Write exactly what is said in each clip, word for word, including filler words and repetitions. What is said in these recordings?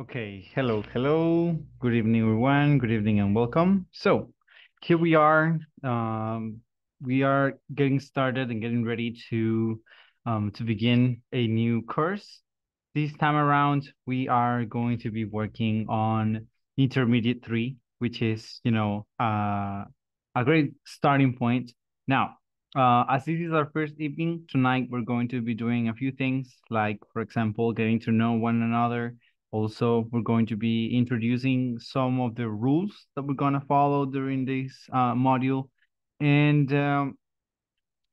Okay, hello, hello. Good evening, everyone. Good evening and welcome. So here we are. Um, we are getting started and getting ready to, um, to begin a new course. This time around, we are going to be working on Intermediate three, which is, you know, uh, a great starting point. Now, uh, as this is our first evening, tonight we're going to be doing a few things, like, for example, getting to know one another. Also, we're going to be introducing some of the rules that we're going to follow during this uh, module. And um,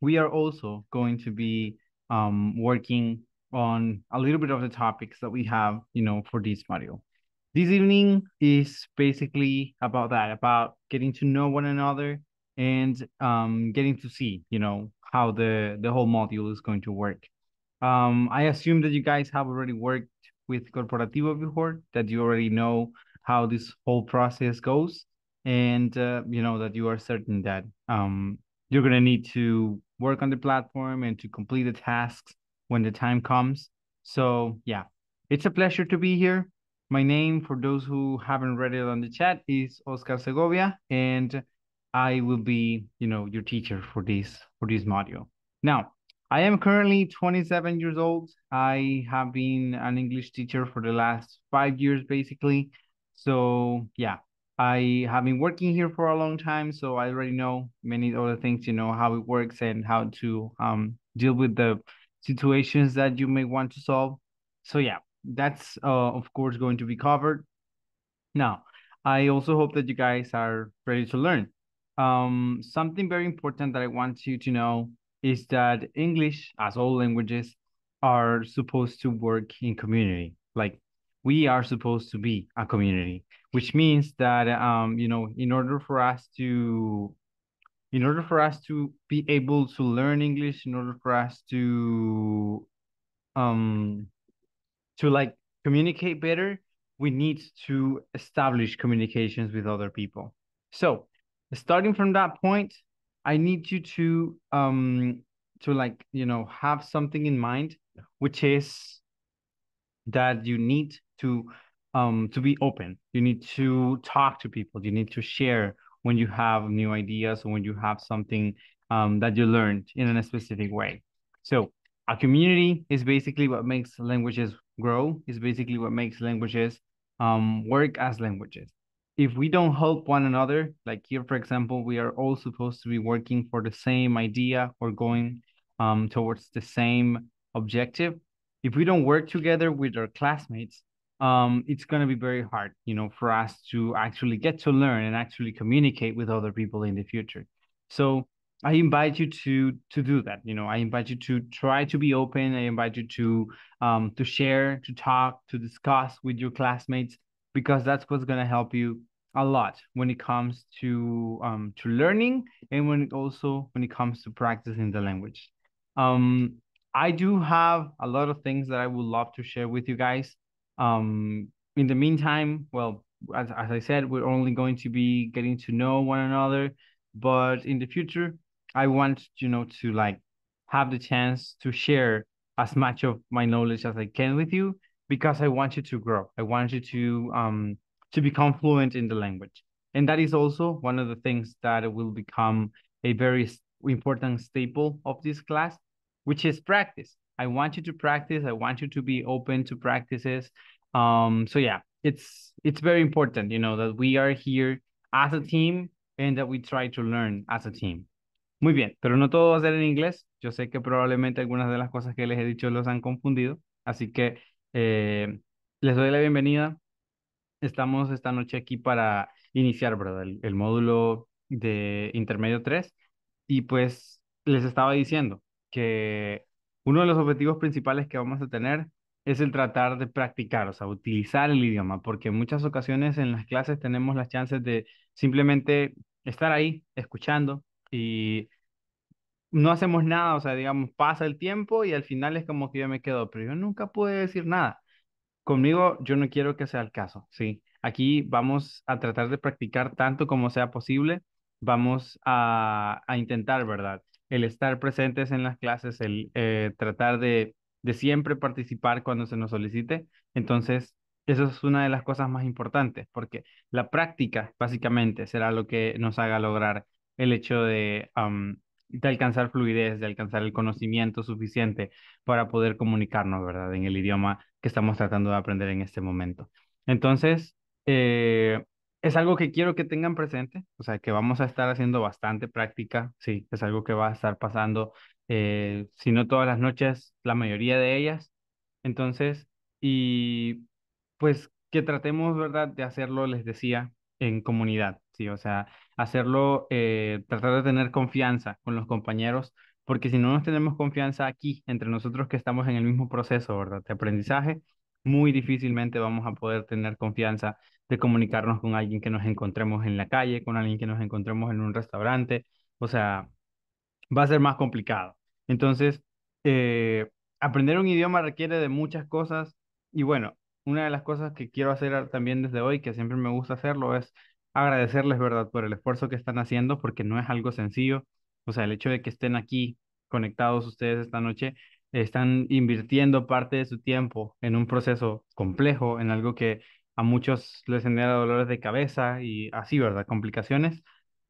we are also going to be um, working on a little bit of the topics that we have, you know, for this module. This evening is basically about that, about getting to know one another and um, getting to see, you know, how the, the whole module is going to work. Um, I assume that you guys have already worked with Corporativo before, that you already know how this whole process goes, and uh, you know that you are certain that um, you're gonna need to work on the platform and to complete the tasks when the time comes. So yeah, it's a pleasure to be here. My name, for those who haven't read it on the chat, is Oscar Segovia, and I will be, you know, your teacher for this for this module. Now, I am currently twenty-seven years old. I have been an English teacher for the last five years, basically. So yeah, I have been working here for a long time. So I already know many other things, you know, how it works and how to um, deal with the situations that you may want to solve. So yeah, that's uh, of course going to be covered. Now, I also hope that you guys are ready to learn. Um, something very important that I want you to know is that English, as all languages, are supposed to work in community. Like, we are supposed to be a community, which means that, um, you know, in order for us to, in order for us to be able to learn English, in order for us to, um, to like communicate better, we need to establish communications with other people. So starting from that point, I need you to, um, to like, you know, have something in mind, which is that you need to, um, to be open. You need to talk to people. You need to share when you have new ideas or when you have something um, that you learned in a specific way. So a community is basically what makes languages grow, is basically what makes languages um, work as languages. If we don't help one another, like here, for example, we are all supposed to be working for the same idea or going um, towards the same objective. If we don't work together with our classmates, um, it's going to be very hard, you know, for us to actually get to learn and actually communicate with other people in the future. So I invite you to to do that. You know, I invite you to try to be open. I invite you to um, to share, to talk, to discuss with your classmates, because that's what's going to help you a lot when it comes to um, to learning and when it also when it comes to practicing the language. Um, I do have a lot of things that I would love to share with you guys. Um, in the meantime, well, as, as I said, we're only going to be getting to know one another, but in the future, I want, you know, to like have the chance to share as much of my knowledge as I can with you, because I want you to grow. I want you to um to become fluent in the language. And that is also one of the things that will become a very important staple of this class, which is practice. I want you to practice. I want you to be open to practices. Um, so yeah, it's it's very important, you know, that we are here as a team and that we try to learn as a team. Muy bien, pero no todo va a ser en inglés. Yo sé que probablemente algunas de las cosas que les he dicho los han confundido, así que Eh, les doy la bienvenida. Estamos esta noche aquí para iniciar, ¿verdad?, el, el módulo de Intermedio tres, y pues les estaba diciendo que uno de los objetivos principales que vamos a tener es el tratar de practicar, o sea, utilizar el idioma, porque en muchas ocasiones en las clases tenemos las chances de simplemente estar ahí escuchando y no hacemos nada, o sea, digamos, pasa el tiempo y al final es como que yo me quedo, pero yo nunca pude decir nada. Conmigo yo no quiero que sea el caso, ¿sí? Aquí vamos a tratar de practicar tanto como sea posible. Vamos a, a intentar, ¿verdad?, el estar presentes en las clases, el eh, tratar de, de siempre participar cuando se nos solicite. Entonces, Eso es una de las cosas más importantes, porque la práctica básicamente será lo que nos haga lograr el hecho de, um, de alcanzar fluidez, de alcanzar el conocimiento suficiente para poder comunicarnos, ¿verdad?, en el idioma que estamos tratando de aprender en este momento. Entonces, eh, es algo que quiero que tengan presente, o sea, que vamos a estar haciendo bastante práctica, sí, es algo que va a estar pasando, eh, si no todas las noches, la mayoría de ellas. Entonces, y pues que tratemos, ¿verdad?, de hacerlo, les decía, en comunidad, sí, o sea, hacerlo, eh, tratar de tener confianza con los compañeros, porque si no nos tenemos confianza aquí, entre nosotros que estamos en el mismo proceso, ¿verdad?, de aprendizaje, muy difícilmente vamos a poder tener confianza de comunicarnos con alguien que nos encontremos en la calle, con alguien que nos encontremos en un restaurante, o sea, va a ser más complicado. Entonces, eh, aprender un idioma requiere de muchas cosas, y bueno, una de las cosas que quiero hacer también desde hoy, que siempre me gusta hacerlo, es agradecerles, ¿verdad?, por el esfuerzo que están haciendo, porque no es algo sencillo. O sea, el hecho de que estén aquí conectados ustedes esta noche, están invirtiendo parte de su tiempo en un proceso complejo, en algo que a muchos les genera dolores de cabeza y así, ¿verdad?, complicaciones.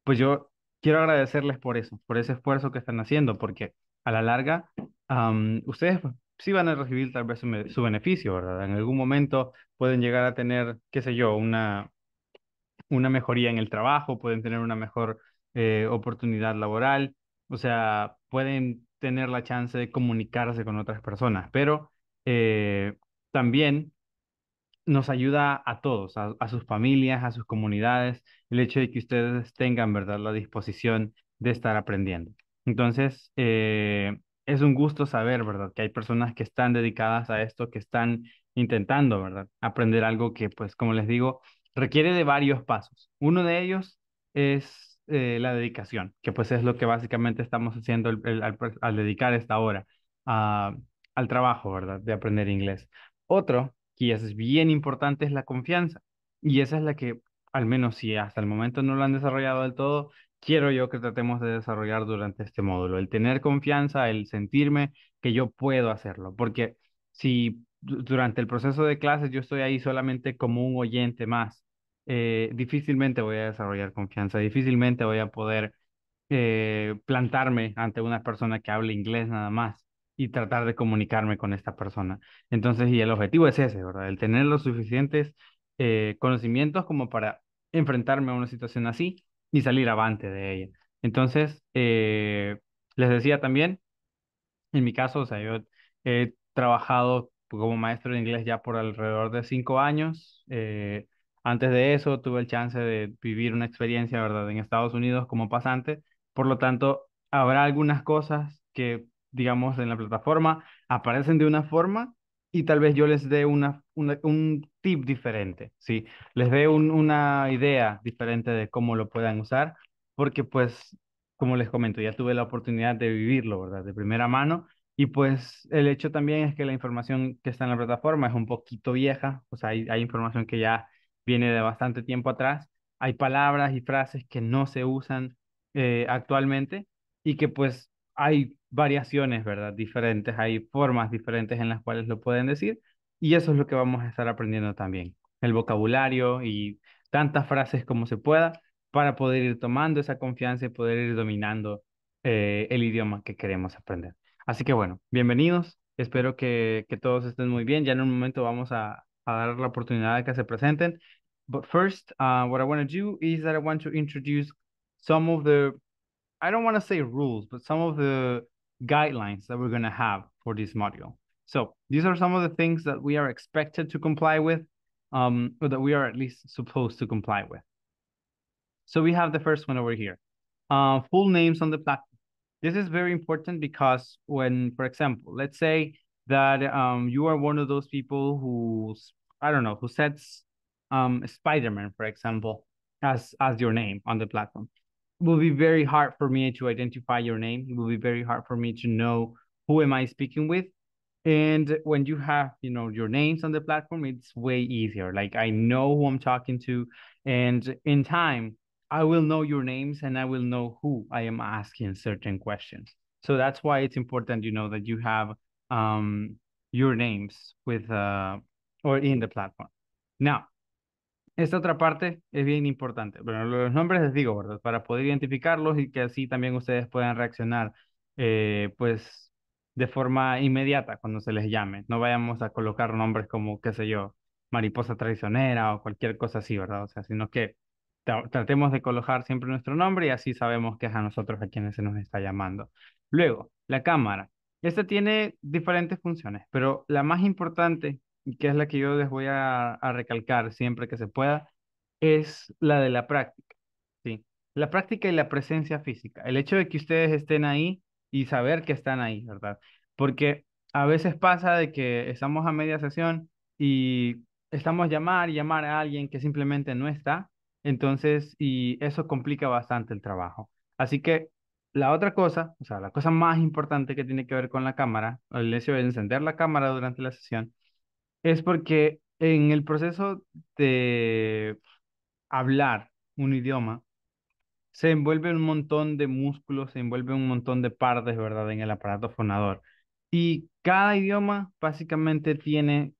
Pues yo quiero agradecerles por eso, por ese esfuerzo que están haciendo, porque a la larga, um, ustedes sí van a recibir tal vez su, su beneficio, ¿verdad? En algún momento pueden llegar a tener, qué sé yo, una, una mejoría en el trabajo, pueden tener una mejor eh, oportunidad laboral, o sea, pueden tener la chance de comunicarse con otras personas, pero eh, también nos ayuda a todos, a, a sus familias, a sus comunidades, el hecho de que ustedes tengan, ¿verdad?, la disposición de estar aprendiendo. Entonces, eh, es un gusto saber, ¿verdad?, que hay personas que están dedicadas a esto, que están intentando, ¿verdad?, aprender algo que, pues, como les digo, requiere de varios pasos. Uno de ellos es eh, la dedicación, que, pues, es lo que básicamente estamos haciendo el, el, al, al dedicar esta hora uh, al trabajo, ¿verdad?, de aprender inglés. Otro, que es bien importante, es la confianza. Y esa es la que, al menos si hasta el momento no lo han desarrollado del todo, quiero yo que tratemos de desarrollar durante este módulo, el tener confianza, el sentirme que yo puedo hacerlo, porque si durante el proceso de clases yo estoy ahí solamente como un oyente más, eh, difícilmente voy a desarrollar confianza, difícilmente voy a poder eh, plantarme ante una persona que hable inglés nada más y tratar de comunicarme con esta persona. Entonces, y el objetivo es ese, ¿verdad?, el tener los suficientes eh, conocimientos como para enfrentarme a una situación así y salir avante de ella. Entonces, eh, les decía también, en mi caso, o sea, yo he trabajado como maestro de inglés ya por alrededor de cinco años. Eh, antes de eso, tuve el chance de vivir una experiencia, ¿verdad?, en Estados Unidos como pasante. Por lo tanto, habrá algunas cosas que, digamos, en la plataforma aparecen de una forma y tal vez yo les dé una, una, un tip diferente, ¿sí? Les dé un, una idea diferente de cómo lo puedan usar, porque pues, como les comento, ya tuve la oportunidad de vivirlo, ¿verdad?, de primera mano, y pues el hecho también es que la información que está en la plataforma es un poquito vieja, o sea, hay, hay información que ya viene de bastante tiempo atrás, hay palabras y frases que no se usan eh, actualmente, y que pues hay variaciones, ¿verdad?, diferentes, hay formas diferentes en las cuales lo pueden decir, y eso es lo que vamos a estar aprendiendo también, el vocabulario y tantas frases como se pueda para poder ir tomando esa confianza y poder ir dominando eh, el idioma que queremos aprender. Así que bueno, bienvenidos, espero que, que todos estén muy bien, ya en un momento vamos a, a dar la oportunidad de que se presenten, but first, uh, what I want to do is that I want to introduce some of the, I don't want to say rules, but some of the guidelines that we're going to have for this module. So these are some of the things that we are expected to comply with, um, or that we are at least supposed to comply with. So we have the first one over here, uh, full names on the platform. This is very important because when, for example, let's say that um, you are one of those people who, I don't know, who sets um, Spider-Man, for example, as, as your name on the platform. Will be very hard for me to identify your name. It will be very hard for me to know who am I speaking with. And when you have, you know, your names on the platform, it's way easier. Like I know who I'm talking to, and in time, I will know your names and I will know who I am asking certain questions. So that's why it's important, you know, that you have um, your names with uh, or in the platform. Now, esta otra parte es bien importante. Bueno, los nombres les digo, ¿verdad? Para poder identificarlos y que así también ustedes puedan reaccionar, eh, pues, de forma inmediata cuando se les llame. No vayamos a colocar nombres como, qué sé yo, mariposa traicionera o cualquier cosa así, ¿verdad? O sea, sino que tra tratemos de colocar siempre nuestro nombre y así sabemos que es a nosotros a quienes se nos está llamando. Luego, la cámara. Esta tiene diferentes funciones, pero la más importante, que es la que yo les voy a, a recalcar siempre que se pueda, es la de la práctica, ¿sí? La práctica y la presencia física. El hecho de que ustedes estén ahí y saber que están ahí, ¿verdad? Porque a veces pasa de que estamos a media sesión y estamos llamar y llamar a alguien que simplemente no está, entonces, y eso complica bastante el trabajo. Así que la otra cosa, o sea, la cosa más importante que tiene que ver con la cámara, el hecho de encender la cámara durante la sesión, es porque en el proceso de hablar un idioma se envuelve un montón de músculos, se envuelve un montón de partes, ¿verdad?, en el aparato fonador. Y cada idioma básicamente tiene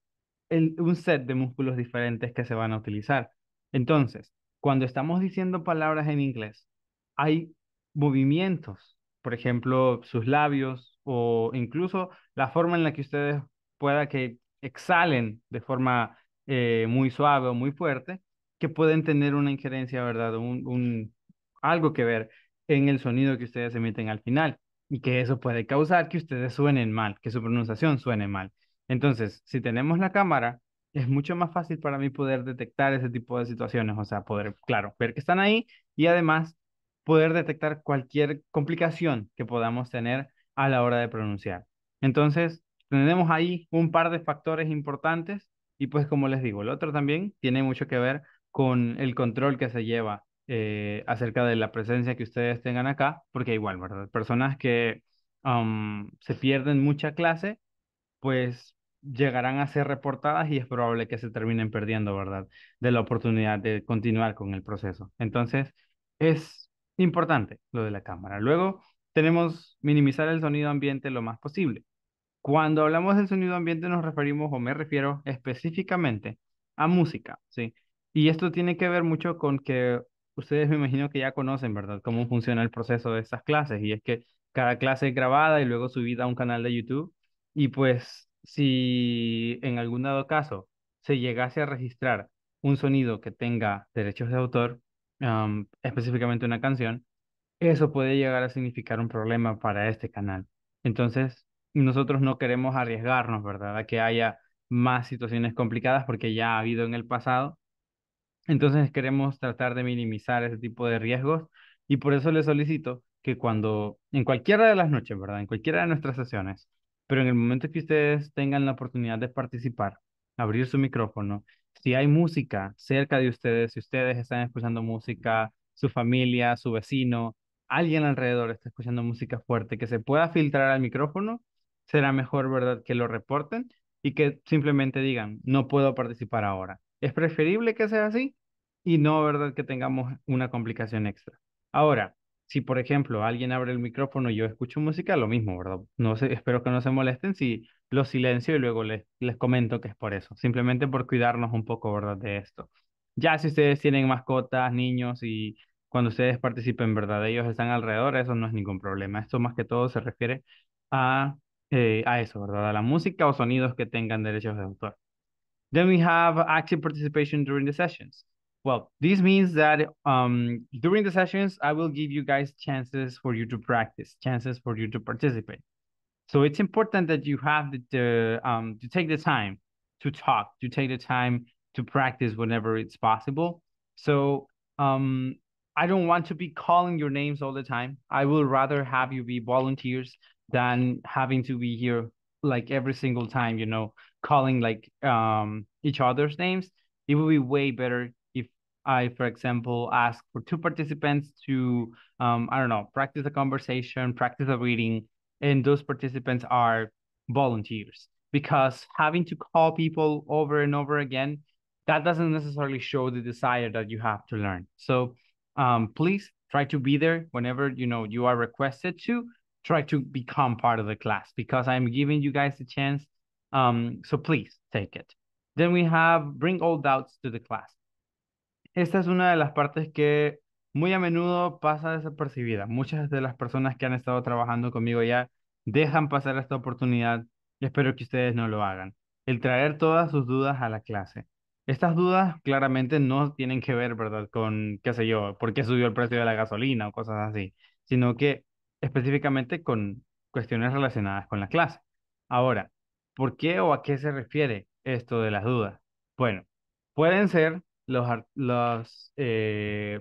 el, un set de músculos diferentes que se van a utilizar. Entonces, cuando estamos diciendo palabras en inglés, hay movimientos, por ejemplo, sus labios o incluso la forma en la que ustedes pueda que exhalen de forma eh, muy suave o muy fuerte, que pueden tener una injerencia, ¿verdad? Un, un, algo que ver en el sonido que ustedes emiten al final, y que eso puede causar que ustedes suenen mal, que su pronunciación suene mal. Entonces, si tenemos la cámara, es mucho más fácil para mí poder detectar ese tipo de situaciones, o sea, poder, claro, ver que están ahí, y además poder detectar cualquier complicación que podamos tener a la hora de pronunciar. Entonces, tenemos ahí un par de factores importantes y pues como les digo, el otro también tiene mucho que ver con el control que se lleva eh, acerca de la presencia que ustedes tengan acá, porque igual, ¿verdad? Personas que um, se pierden mucha clase, pues llegarán a ser reportadas y es probable que se terminen perdiendo, ¿verdad?, de la oportunidad de continuar con el proceso. Entonces, es importante lo de la cámara. Luego, tenemos minimizar el sonido ambiente lo más posible. Cuando hablamos del sonido ambiente nos referimos, o me refiero específicamente, a música, ¿sí? Y esto tiene que ver mucho con que ustedes me imagino que ya conocen, ¿verdad?, cómo funciona el proceso de estas clases. Y es que cada clase es grabada y luego subida a un canal de YouTube. Y pues si en algún dado caso se llegase a registrar un sonido que tenga derechos de autor, um, específicamente una canción, eso puede llegar a significar un problema para este canal. Entonces, nosotros no queremos arriesgarnos, ¿verdad?, a que haya más situaciones complicadas porque ya ha habido en el pasado. Entonces queremos tratar de minimizar ese tipo de riesgos y por eso les solicito que cuando, en cualquiera de las noches, ¿verdad?, en cualquiera de nuestras sesiones, pero en el momento que ustedes tengan la oportunidad de participar, abrir su micrófono, si hay música cerca de ustedes, si ustedes están escuchando música, su familia, su vecino, alguien alrededor está escuchando música fuerte, que se pueda filtrar al micrófono, será mejor, ¿verdad?, que lo reporten y que simplemente digan, no puedo participar ahora. Es preferible que sea así y no, ¿verdad?, que tengamos una complicación extra. Ahora, si por ejemplo alguien abre el micrófono y yo escucho música, lo mismo, ¿verdad? No sé, espero que no se molesten si lo silencio y luego les, les comento que es por eso, simplemente por cuidarnos un poco, ¿verdad?, de esto. Ya si ustedes tienen mascotas, niños y cuando ustedes participen, ¿verdad?, ellos están alrededor, eso no es ningún problema. Esto más que todo se refiere a... Eh, a eso, ¿verdad?, a la música o sonidos que tengan derechos de autor. Then we have active participation during the sessions. Well, this means that um, during the sessions, I will give you guys chances for you to practice, chances for you to participate. So it's important that you have the, the um, to take the time to talk, to take the time to practice whenever it's possible. So um, I don't want to be calling your names all the time. I will rather have you be volunteers than having to be here like every single time, you know, calling like um, each other's names. It would be way better if I, for example, ask for two participants to, um, I don't know, practice a conversation, practice a reading, and those participants are volunteers. Because having to call people over and over again, that doesn't necessarily show the desire that you have to learn. So um, please try to be there whenever, you know, you are requested to. Try to become part of the class because I'm giving you guys a chance. Um, so please take it. Then we have bring all doubts to the class. Esta es una de las partes que muy a menudo pasa desapercibida. Muchas de las personas que han estado trabajando conmigo ya dejan pasar esta oportunidad y espero que ustedes no lo hagan. El traer todas sus dudas a la clase. Estas dudas claramente no tienen que ver, ¿verdad?, con, qué sé yo, por qué subió el precio de la gasolina o cosas así, sino que específicamente con cuestiones relacionadas con la clase. Ahora, ¿por qué o a qué se refiere esto de las dudas? Bueno, pueden ser los, los eh,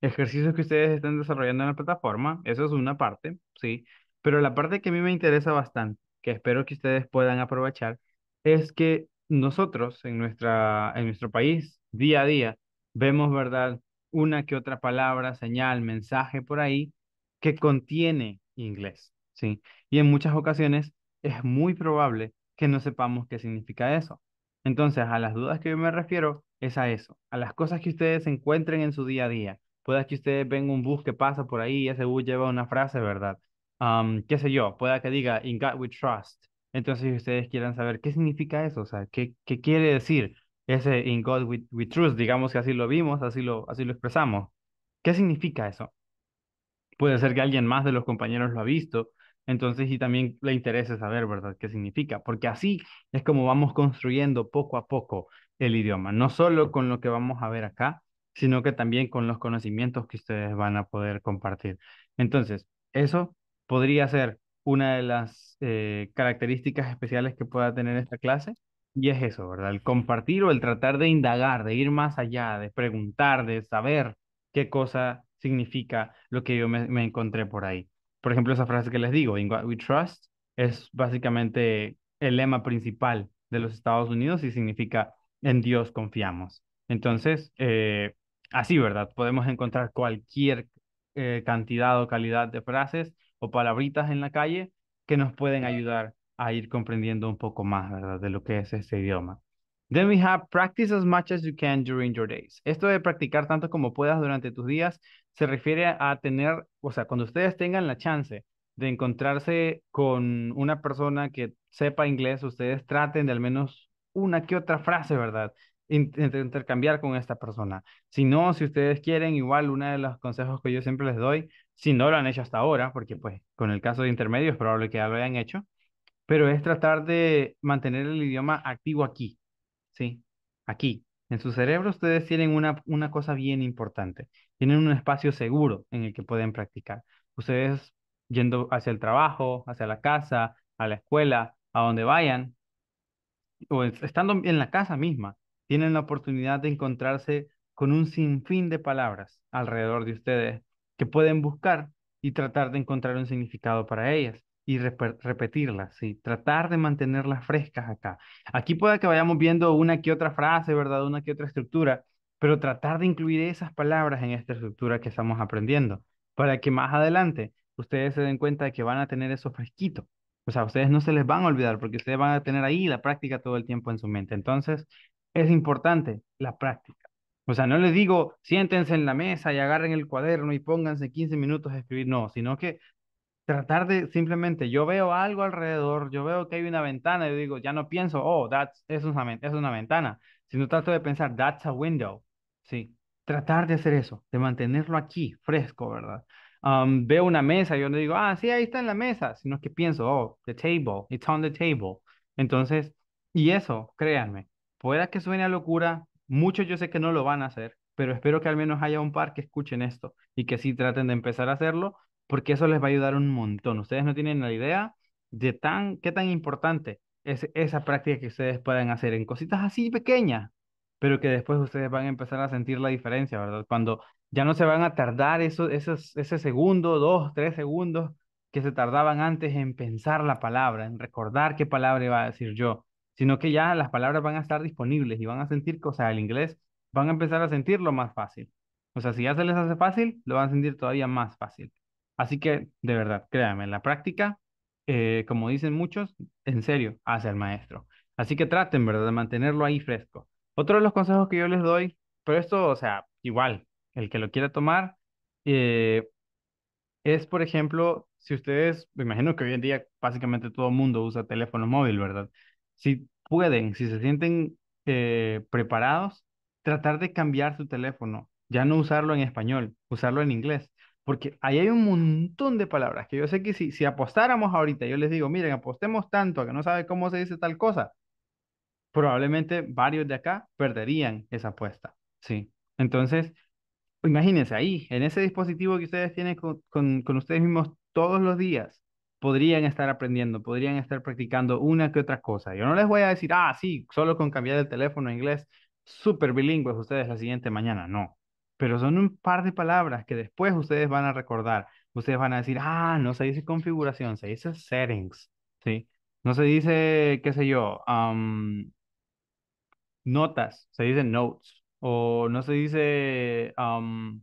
ejercicios que ustedes están desarrollando en la plataforma, eso es una parte, sí, pero la parte que a mí me interesa bastante, que espero que ustedes puedan aprovechar, es que nosotros en, nuestra, en nuestro país, día a día, vemos, ¿verdad?, una que otra palabra, señal, mensaje por ahí que contiene inglés, ¿sí? Y en muchas ocasiones es muy probable que no sepamos qué significa eso. Entonces, a las dudas que yo me refiero es a eso, a las cosas que ustedes encuentren en su día a día. Pueda que ustedes ven un bus que pasa por ahí y ese bus lleva una frase, ¿verdad? Um, qué sé yo, pueda que diga, in God we trust. Entonces, ustedes quieran saber qué significa eso, o sea, qué, qué quiere decir ese in God we, we trust, digamos que así lo vimos, así lo, así lo expresamos. ¿Qué significa eso? Puede ser que alguien más de los compañeros lo ha visto, entonces y también le interese saber, ¿verdad?, qué significa, porque así es como vamos construyendo poco a poco el idioma, no solo con lo que vamos a ver acá, sino que también con los conocimientos que ustedes van a poder compartir. Entonces, eso podría ser una de las eh, características especiales que pueda tener esta clase, y es eso, ¿verdad?, el compartir o el tratar de indagar, de ir más allá, de preguntar, de saber qué cosa significa lo que yo me, me encontré por ahí. Por ejemplo, esa frase que les digo, in God we trust, es básicamente el lema principal de los Estados Unidos y significa en Dios confiamos. Entonces, eh, así, ¿verdad?, podemos encontrar cualquier eh, cantidad o calidad de frases o palabritas en la calle que nos pueden ayudar a ir comprendiendo un poco más, ¿verdad?, de lo que es este idioma. Then we have practice as much as you can during your days. Esto de practicar tanto como puedas durante tus días se refiere a tener, o sea, cuando ustedes tengan la chance de encontrarse con una persona que sepa inglés, ustedes traten de al menos una que otra frase, ¿verdad?, Inter intercambiar con esta persona. Si no, si ustedes quieren, igual uno de los consejos que yo siempre les doy, si no lo han hecho hasta ahora, porque pues con el caso de intermedio es probable que ya lo hayan hecho, pero es tratar de mantener el idioma activo aquí. Sí, aquí, en su cerebro ustedes tienen una, una cosa bien importante. Tienen un espacio seguro en el que pueden practicar. Ustedes yendo hacia el trabajo, hacia la casa, a la escuela, a donde vayan, o estando en la casa misma, tienen la oportunidad de encontrarse con un sinfín de palabras alrededor de ustedes que pueden buscar y tratar de encontrar un significado para ellas. Y rep repetirlas, ¿sí? Tratar de mantenerlas frescas acá. Aquí puede que vayamos viendo una que otra frase, ¿verdad?, una que otra estructura, pero tratar de incluir esas palabras en esta estructura que estamos aprendiendo, para que más adelante ustedes se den cuenta de que van a tener eso fresquito. O sea, ustedes no se les van a olvidar, porque ustedes van a tener ahí la práctica todo el tiempo en su mente. Entonces, es importante la práctica. O sea, no les digo, siéntense en la mesa y agarren el cuaderno y pónganse quince minutos a escribir. No, sino que tratar de simplemente, yo veo algo alrededor, yo veo que hay una ventana, y yo digo, ya no pienso, oh, that's, es una, es una ventana, sino trato de pensar, that's a window, ¿sí? Tratar de hacer eso, de mantenerlo aquí, fresco, ¿verdad? Um, veo una mesa, yo no digo, ah, sí, ahí está en la mesa, sino que pienso, oh, the table, it's on the table. Entonces, y eso, créanme, pueda que suene a locura, muchos yo sé que no lo van a hacer, pero espero que al menos haya un par que escuchen esto, y que sí traten de empezar a hacerlo, porque eso les va a ayudar un montón. Ustedes no tienen la idea de tan, qué tan importante es esa práctica que ustedes puedan hacer en cositas así pequeñas, pero que después ustedes van a empezar a sentir la diferencia, ¿verdad? Cuando ya no se van a tardar eso, esos, ese segundo, dos, tres segundos que se tardaban antes en pensar la palabra, en recordar qué palabra iba a decir yo, sino que ya las palabras van a estar disponibles y van a sentir cosas del inglés, van a empezar a sentirlo más fácil. O sea, si ya se les hace fácil, lo van a sentir todavía más fácil. Así que, de verdad, créanme, la práctica, eh, como dicen muchos, en serio, hace al maestro. Así que traten, ¿verdad?, de mantenerlo ahí fresco. Otro de los consejos que yo les doy, pero esto, o sea, igual, el que lo quiera tomar, eh, es, por ejemplo, si ustedes, me imagino que hoy en día básicamente todo el mundo usa teléfono móvil, ¿verdad? Si pueden, si se sienten eh, preparados, tratar de cambiar su teléfono. Ya no usarlo en español, usarlo en inglés. Porque ahí hay un montón de palabras que yo sé que si, si apostáramos ahorita, yo les digo, miren, apostemos tanto a que no sabe cómo se dice tal cosa, probablemente varios de acá perderían esa apuesta, ¿sí? Entonces, imagínense ahí, en ese dispositivo que ustedes tienen con, con, con ustedes mismos todos los días, podrían estar aprendiendo, podrían estar practicando una que otra cosa. Yo no les voy a decir, ah, sí, solo con cambiar el teléfono a inglés, súper bilingües ustedes la siguiente mañana, no. Pero son un par de palabras que después ustedes van a recordar. Ustedes van a decir, ah, no se dice configuración, se dice settings, ¿sí? No se dice, qué sé yo, um, notas, se dice notes. O no se dice um,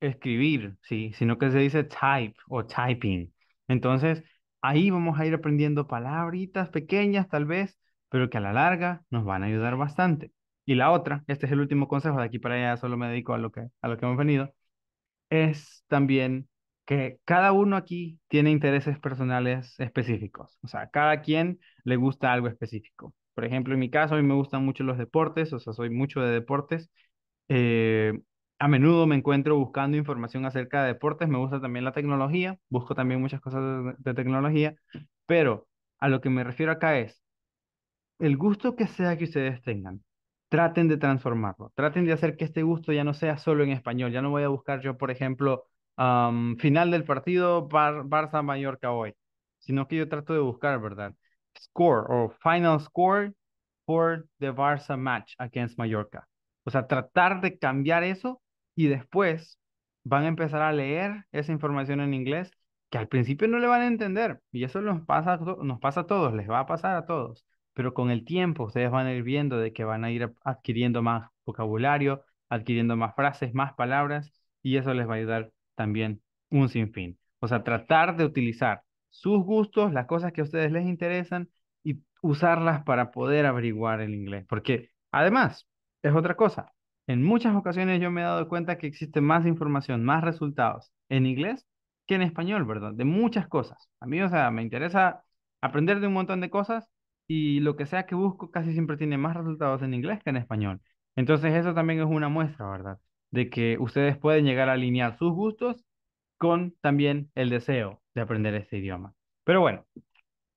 escribir, ¿sí? Sino que se dice type o typing. Entonces, ahí vamos a ir aprendiendo palabritas pequeñas tal vez, pero que a la larga nos van a ayudar bastante. Y la otra, este es el último consejo, de aquí para allá solo me dedico a lo que, a lo que hemos venido, es también que cada uno aquí tiene intereses personales específicos. O sea, cada quien le gusta algo específico. Por ejemplo, en mi caso, a mí me gustan mucho los deportes, o sea, soy mucho de deportes. Eh, a menudo me encuentro buscando información acerca de deportes, me gusta también la tecnología, busco también muchas cosas de, de tecnología, pero a lo que me refiero acá es, el gusto que sea que ustedes tengan, traten de transformarlo, traten de hacer que este gusto ya no sea solo en español. Ya no voy a buscar yo, por ejemplo, um, final del partido Bar Barça-Mallorca hoy, sino que yo trato de buscar, ¿verdad? Score o final score for the Barça match against Mallorca. O sea, tratar de cambiar eso y después van a empezar a leer esa información en inglés que al principio no le van a entender. Y eso nos pasa, nos pasa a todos, les va a pasar a todos. Pero con el tiempo ustedes van a ir viendo de que van a ir adquiriendo más vocabulario, adquiriendo más frases, más palabras, y eso les va a ayudar también un sinfín. O sea, tratar de utilizar sus gustos, las cosas que a ustedes les interesan, y usarlas para poder averiguar el inglés. Porque, además, es otra cosa. En muchas ocasiones yo me he dado cuenta que existe más información, más resultados en inglés que en español, ¿verdad? De muchas cosas. A mí, o sea, me interesa aprender de un montón de cosas, y lo que sea que busco casi siempre tiene más resultados en inglés que en español. Entonces eso también es una muestra, ¿verdad? De que ustedes pueden llegar a alinear sus gustos con también el deseo de aprender este idioma. Pero bueno,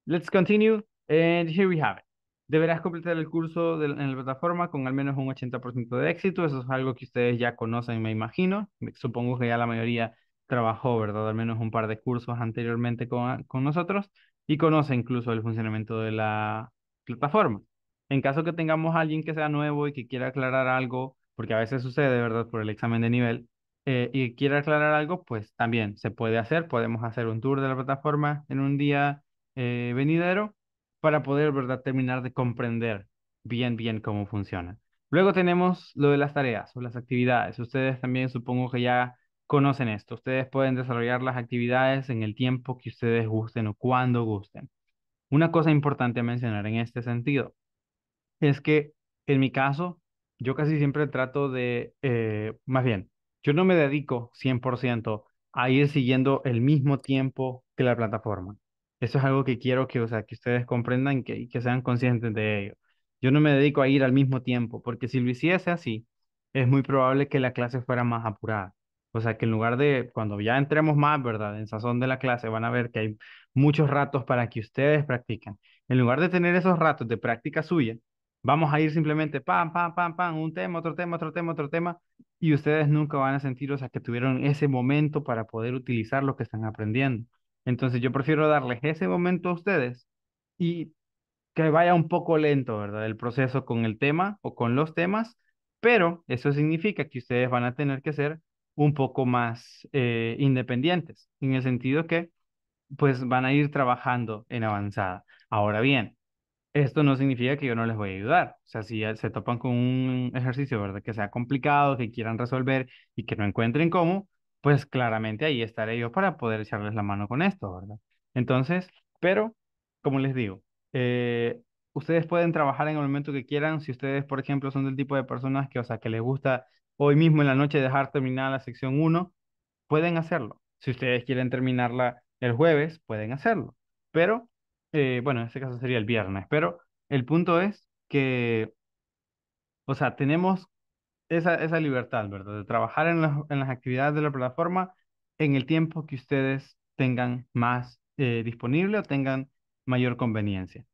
let's continue. And here we have it. Deberás completar el curso de, en la plataforma con al menos un ochenta por ciento de éxito. Eso es algo que ustedes ya conocen, me imagino. Supongo que ya la mayoría trabajó, ¿verdad? Al menos un par de cursos anteriormente con, con nosotros. Y conoce incluso el funcionamiento de la plataforma. En caso que tengamos a alguien que sea nuevo y que quiera aclarar algo, porque a veces sucede, ¿verdad?, por el examen de nivel, eh, y quiera aclarar algo, pues también se puede hacer. Podemos hacer un tour de la plataforma en un día eh, venidero para poder, ¿verdad?, terminar de comprender bien, bien cómo funciona. Luego tenemos lo de las tareas o las actividades. Ustedes también supongo que ya conocen esto. Ustedes pueden desarrollar las actividades en el tiempo que ustedes gusten o cuando gusten. Una cosa importante a mencionar en este sentido es que en mi caso, yo casi siempre trato de, eh, más bien, yo no me dedico cien por ciento a ir siguiendo el mismo tiempo que la plataforma. Eso es algo que quiero que, o sea, que ustedes comprendan que, y que sean conscientes de ello. Yo no me dedico a ir al mismo tiempo, porque si lo hiciese así, es muy probable que la clase fuera más apurada. O sea, que en lugar de, cuando ya entremos más, ¿verdad?, en sazón de la clase, van a ver que hay muchos ratos para que ustedes practiquen. En lugar de tener esos ratos de práctica suya, vamos a ir simplemente pam, pam, pam, pam, un tema, otro tema, otro tema, otro tema, y ustedes nunca van a sentir, o sea, que tuvieron ese momento para poder utilizar lo que están aprendiendo. Entonces, yo prefiero darles ese momento a ustedes y que vaya un poco lento, ¿verdad?, el proceso con el tema o con los temas, pero eso significa que ustedes van a tener que ser un poco más eh, independientes, en el sentido que pues van a ir trabajando en avanzada. Ahora bien, esto no significa que yo no les voy a ayudar. O sea, si se topan con un ejercicio, ¿verdad?, que sea complicado, que quieran resolver y que no encuentren cómo, pues claramente ahí estaré yo para poder echarles la mano con esto, ¿verdad? Entonces, pero, como les digo, eh, ustedes pueden trabajar en el momento que quieran. Si ustedes, por ejemplo, son del tipo de personas que, o sea, que les gusta hoy mismo en la noche dejar terminada la sección uno, pueden hacerlo. Si ustedes quieren terminarla el jueves, pueden hacerlo. Pero, eh, bueno, en este caso sería el viernes, pero El punto es que, o sea, tenemos esa, esa libertad, ¿verdad? De trabajar en, la, en las actividades de la plataforma en el tiempo que ustedes tengan más eh, disponible o tengan mayor conveniencia.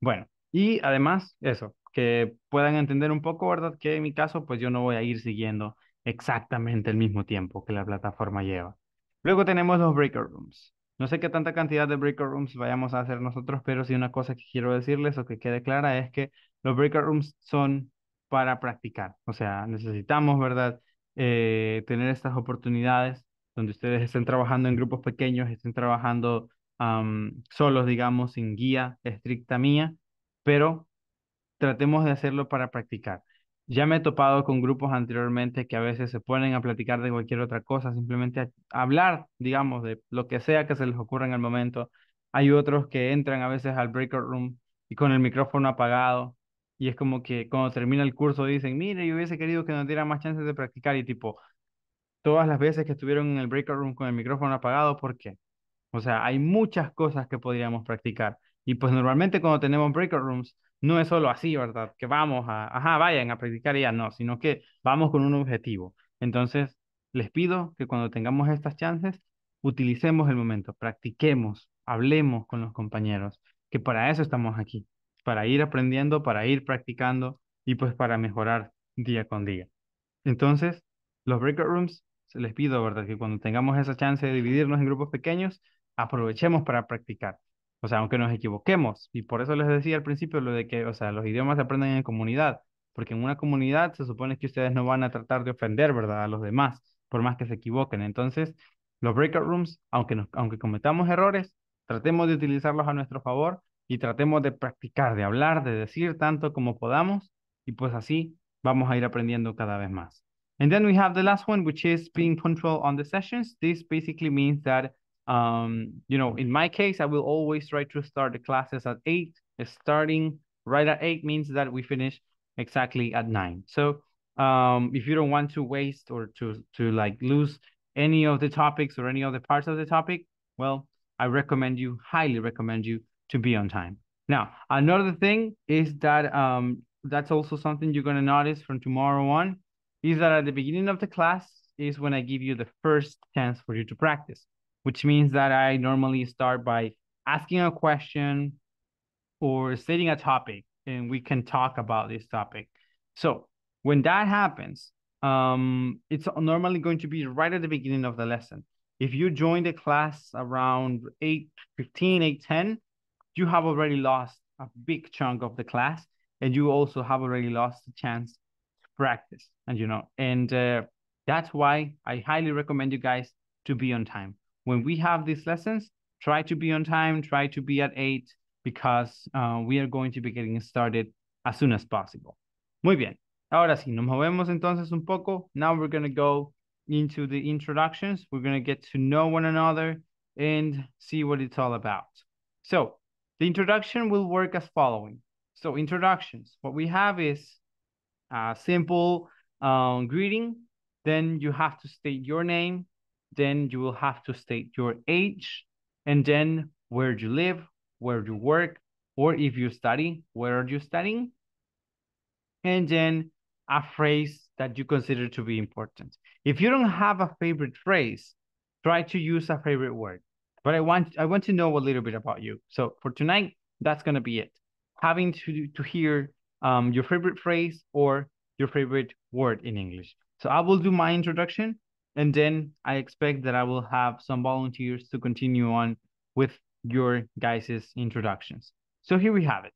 Bueno, y además eso, que puedan entender un poco, ¿verdad? Que en mi caso, pues yo no voy a ir siguiendo exactamente el mismo tiempo que la plataforma lleva. Luego tenemos los breakout rooms. No sé qué tanta cantidad de breakout rooms vayamos a hacer nosotros, pero sí una cosa que quiero decirles o que quede clara es que los breakout rooms son para practicar. O sea, necesitamos, ¿verdad? Eh, tener estas oportunidades donde ustedes estén trabajando en grupos pequeños, estén trabajando um, solos, digamos, sin guía estricta mía, pero tratemos de hacerlo para practicar. Ya me he topado con grupos anteriormente que a veces se ponen a platicar de cualquier otra cosa, simplemente a hablar, digamos, de lo que sea que se les ocurra en el momento. Hay otros que entran a veces al breakout room y con el micrófono apagado, y es como que cuando termina el curso dicen, mire, yo hubiese querido que nos dieran más chances de practicar, y tipo, todas las veces que estuvieron en el breakout room con el micrófono apagado, ¿por qué? O sea, hay muchas cosas que podríamos practicar, y pues normalmente cuando tenemos breakout rooms, no es solo así, ¿verdad? Que vamos a, ajá, vayan a practicar y ya no, sino que vamos con un objetivo. Entonces, les pido que cuando tengamos estas chances, utilicemos el momento, practiquemos, hablemos con los compañeros, que para eso estamos aquí, para ir aprendiendo, para ir practicando y pues para mejorar día con día. Entonces, los breakout rooms, les pido, ¿verdad? Que cuando tengamos esa chance de dividirnos en grupos pequeños, aprovechemos para practicar. O sea, aunque nos equivoquemos, y por eso les decía al principio lo de que, o sea, los idiomas se aprenden en comunidad, porque en una comunidad se supone que ustedes no van a tratar de ofender, ¿verdad?, a los demás, por más que se equivoquen. Entonces, los breakout rooms, aunque, nos, aunque cometamos errores, tratemos de utilizarlos a nuestro favor y tratemos de practicar, de hablar, de decir tanto como podamos, y pues así vamos a ir aprendiendo cada vez más. And then we have the last one, which is being punctual on the sessions. This basically means that Um, you know, in my case, I will always try to start the classes at eight. Starting right at eight means that we finish exactly at nine. So um, if you don't want to waste or to, to like lose any of the topics or any other parts of the topic, well, I recommend you, highly recommend you to be on time. Now, another thing is that um, that's also something you're going to notice from tomorrow on is that at the beginning of the class is when I give you the first chance for you to practice, which means that I normally start by asking a question or stating a topic, and we can talk about this topic. So when that happens, um, it's normally going to be right at the beginning of the lesson. If you join the class around eight fifteen, eight ten, you have already lost a big chunk of the class, and you also have already lost the chance to practice. And, you know, and uh, that's why I highly recommend you guys to be on time. When we have these lessons, try to be on time, try to be at eight, because uh, we are going to be getting started as soon as possible. Muy bien. Ahora sí, nos movemos entonces un poco. Now we're going to go into the introductions. We're going to get to know one another and see what it's all about. So the introduction will work as following. So introductions, what we have is a simple um, greeting. Then you have to state your name. Then you will have to state your age, and then where you live, where you work, or if you study, where are you studying? And then a phrase that you consider to be important. If you don't have a favorite phrase, try to use a favorite word. But I want I want to know a little bit about you. So for tonight, that's going to be it. Having to, to hear um, your favorite phrase or your favorite word in English. So I will do my introduction. And then I expect that I will have some volunteers to continue on with your guys' introductions. So here we have it.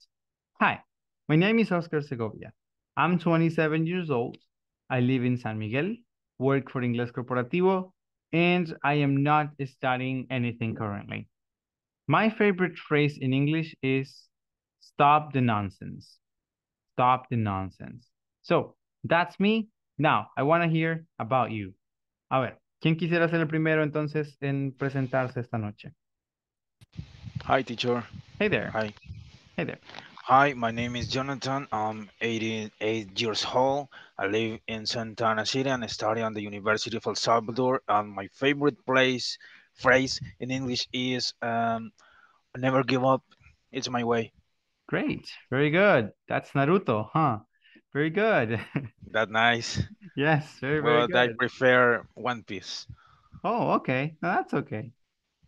Hi, my name is Oscar Segovia. I'm twenty-seven years old. I live in San Miguel, work for Inglés Corporativo, and I am not studying anything currently. My favorite phrase in English is stop the nonsense. Stop the nonsense. So that's me. Now I want to hear about you. A ver, ¿quién quisiera ser el primero entonces en presentarse esta noche? Hi, teacher. Hey there. Hi. Hey there. Hi, my name is Jonathan. I'm eighty-eight years old. I live in Santa Ana City and I study at the University of El Salvador. And my favorite place, phrase in English is um, never give up. It's my way. Great. Very good. That's Naruto, huh? Very good. That's nice. Yes, very, very well, good. I prefer One Piece. Oh, okay. No, that's okay.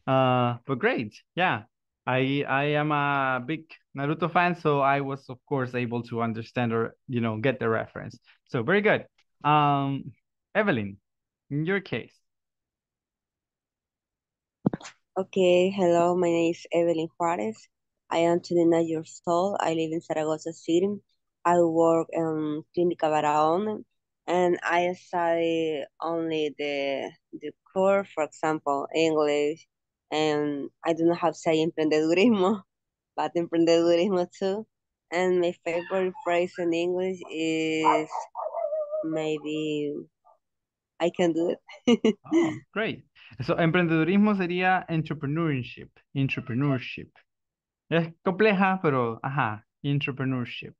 Uh, but great. Yeah, I I am a big Naruto fan, so I was, of course, able to understand or, you know, get the reference. So very good. Um, Evelyn, in your case. Okay, hello. My name is Evelyn Juarez. I am twenty-nine years old. I live in Zaragoza City. I work in Clinica Barahona, and I study only the the core, for example, English, and I don't know how to say emprendedurismo, but emprendedurismo too. And my favorite phrase in English is maybe I can do it. Oh, great. So, emprendedurismo sería entrepreneurship. Entrepreneurship. Es compleja, pero, ajá, entrepreneurship.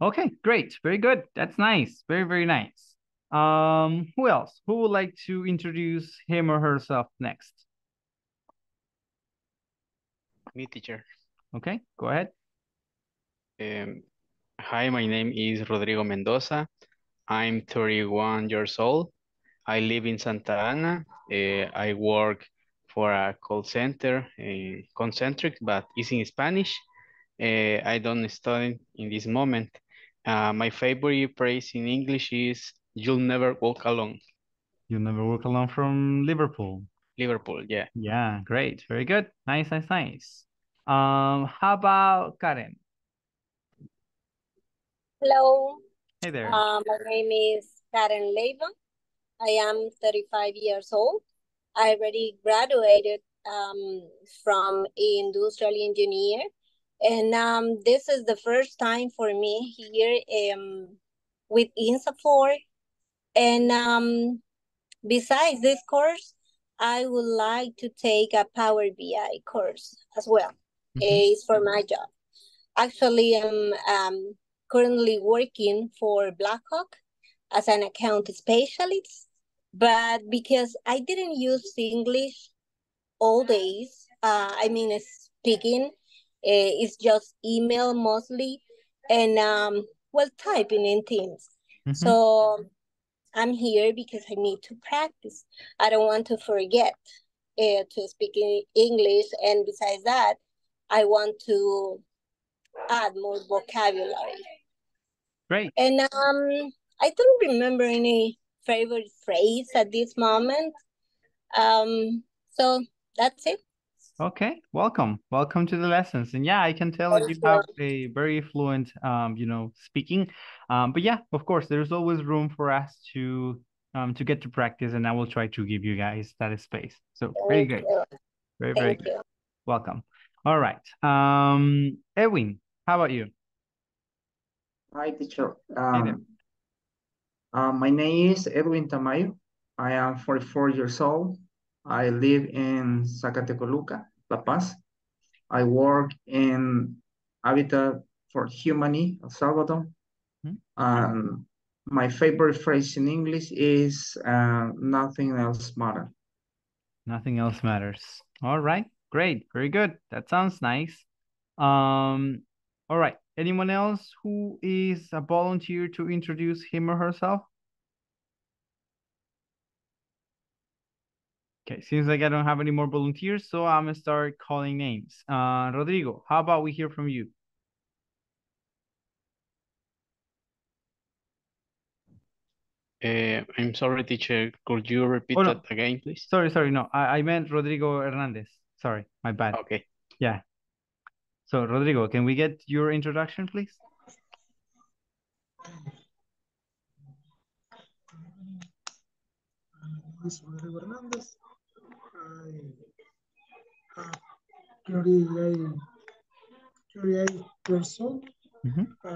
Okay, great. Very good. That's nice. Very, very nice. Um, who else? Who would like to introduce him or herself next? Me, teacher. Okay, go ahead. Um, hi, my name is Rodrigo Mendoza. I'm thirty-one years old. I live in Santa Ana. Uh, I work for a call center, uh, Concentric, but it's in Spanish. Uh, I don't study in this moment. Uh, my favorite phrase in English is, you'll never walk alone. You'll never walk alone from Liverpool. Liverpool, yeah. Yeah, great. Very good. Nice, nice, nice. Um, how about Karen? Hello. Hey there. Uh, my name is Karen Leyva. I am thirty-five years old. I already graduated um, from industrial engineer. And um, this is the first time for me here um, with INSAFORP. And um, besides this course, I would like to take a Power B I course as well. Mm-hmm. It's for my job. Actually, I'm um, currently working for Blackhawk as an account specialist. But because I didn't use English all days, uh, I mean, speaking. It's just email mostly and, um, well, typing in things. Mm-hmm. So I'm here because I need to practice. I don't want to forget uh, to speak in English. And besides that, I want to add more vocabulary. Great. And um, I don't remember any favorite phrase at this moment. Um, so that's it. Okay, welcome. Welcome to the lessons. And yeah, I can tell that you have a very fluent, um, you know, speaking. Um, but yeah, of course, there's always room for us to um, to get to practice, and I will try to give you guys that space. So very good. Very, very good. Welcome. All right. Um, Edwin, how about you? Hi, teacher. Um, uh, my name is Edwin Tamayo. I am forty-four years old. I live in Zacatecoluca, La Paz. I work in Habitat for Humanity, El Salvador. Mm-hmm. Um, my favorite phrase in English is uh, nothing else matters. Nothing else matters. All right, great, very good. That sounds nice. Um, all right, anyone else who is a volunteer to introduce him or herself? Okay, seems like I don't have any more volunteers, so I'm going to start calling names. Uh, Rodrigo, how about we hear from you? Uh, I'm sorry, teacher. Could you repeat oh, no. that again, please? Sorry, sorry. No, I, I meant Rodrigo Hernández. Sorry, my bad. Okay. Yeah. So, Rodrigo, can we get your introduction, please? This is Rodrigo Hernández. I have thirty-eight years old. Mm-hmm. I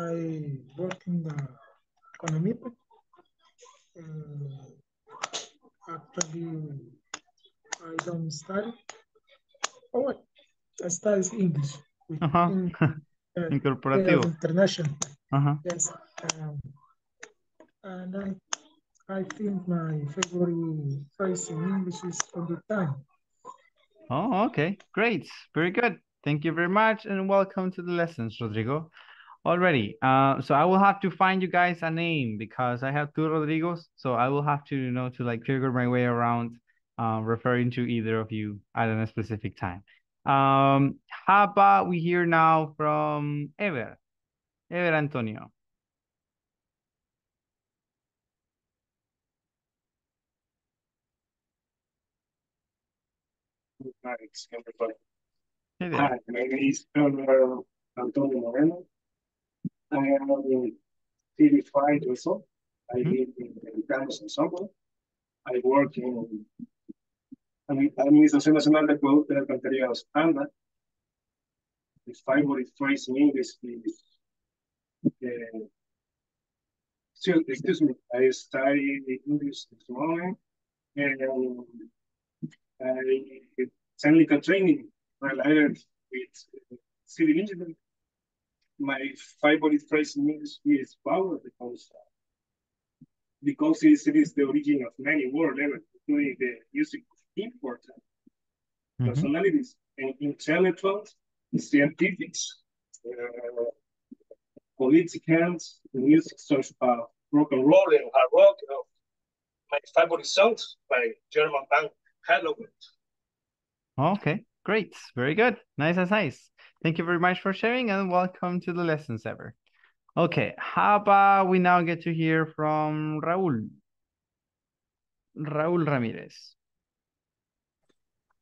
work in the economy. Uh, actually, I don't study. Oh, I study English. With uh-huh. in, uh, in Corporativo. Uh, international. Uh-huh. Yes. Um, and I, I think my favorite phrase in English is all the time. Oh, okay, great, very good. Thank you very much and welcome to the lessons, Rodrigo. Already, uh, so I will have to find you guys a name because I have two Rodrigos, so I will have to, you know, to like figure my way around uh, referring to either of you at a specific time. Um, how about we hear now from Ever, Ever Antonio. Good night, everybody. Hey there. Hi, my name is Elmer Antonio Moreno. I am thirty-five years old. I mm-hmm. live in the campus in Sombra. I work in Administración Nacional de Productos de Alcantarillas Standard. The favorite phrase in English is, uh, excuse, excuse me, I study English this morning. And I Stanley Contraining related with civil engineering. My favorite phrase in English is power because, because it is the origin of many world elements, including the music of important mm-hmm. personalities and intellectuals, scientists, uh, politicians, music such as rock and roll and hard rock. You know, my favorite songs by German band Halloween. Okay, great. Very good. Nice as nice. Thank you very much for sharing and welcome to the lessons ever. Okay, how about we now get to hear from Raul. Raul Ramirez.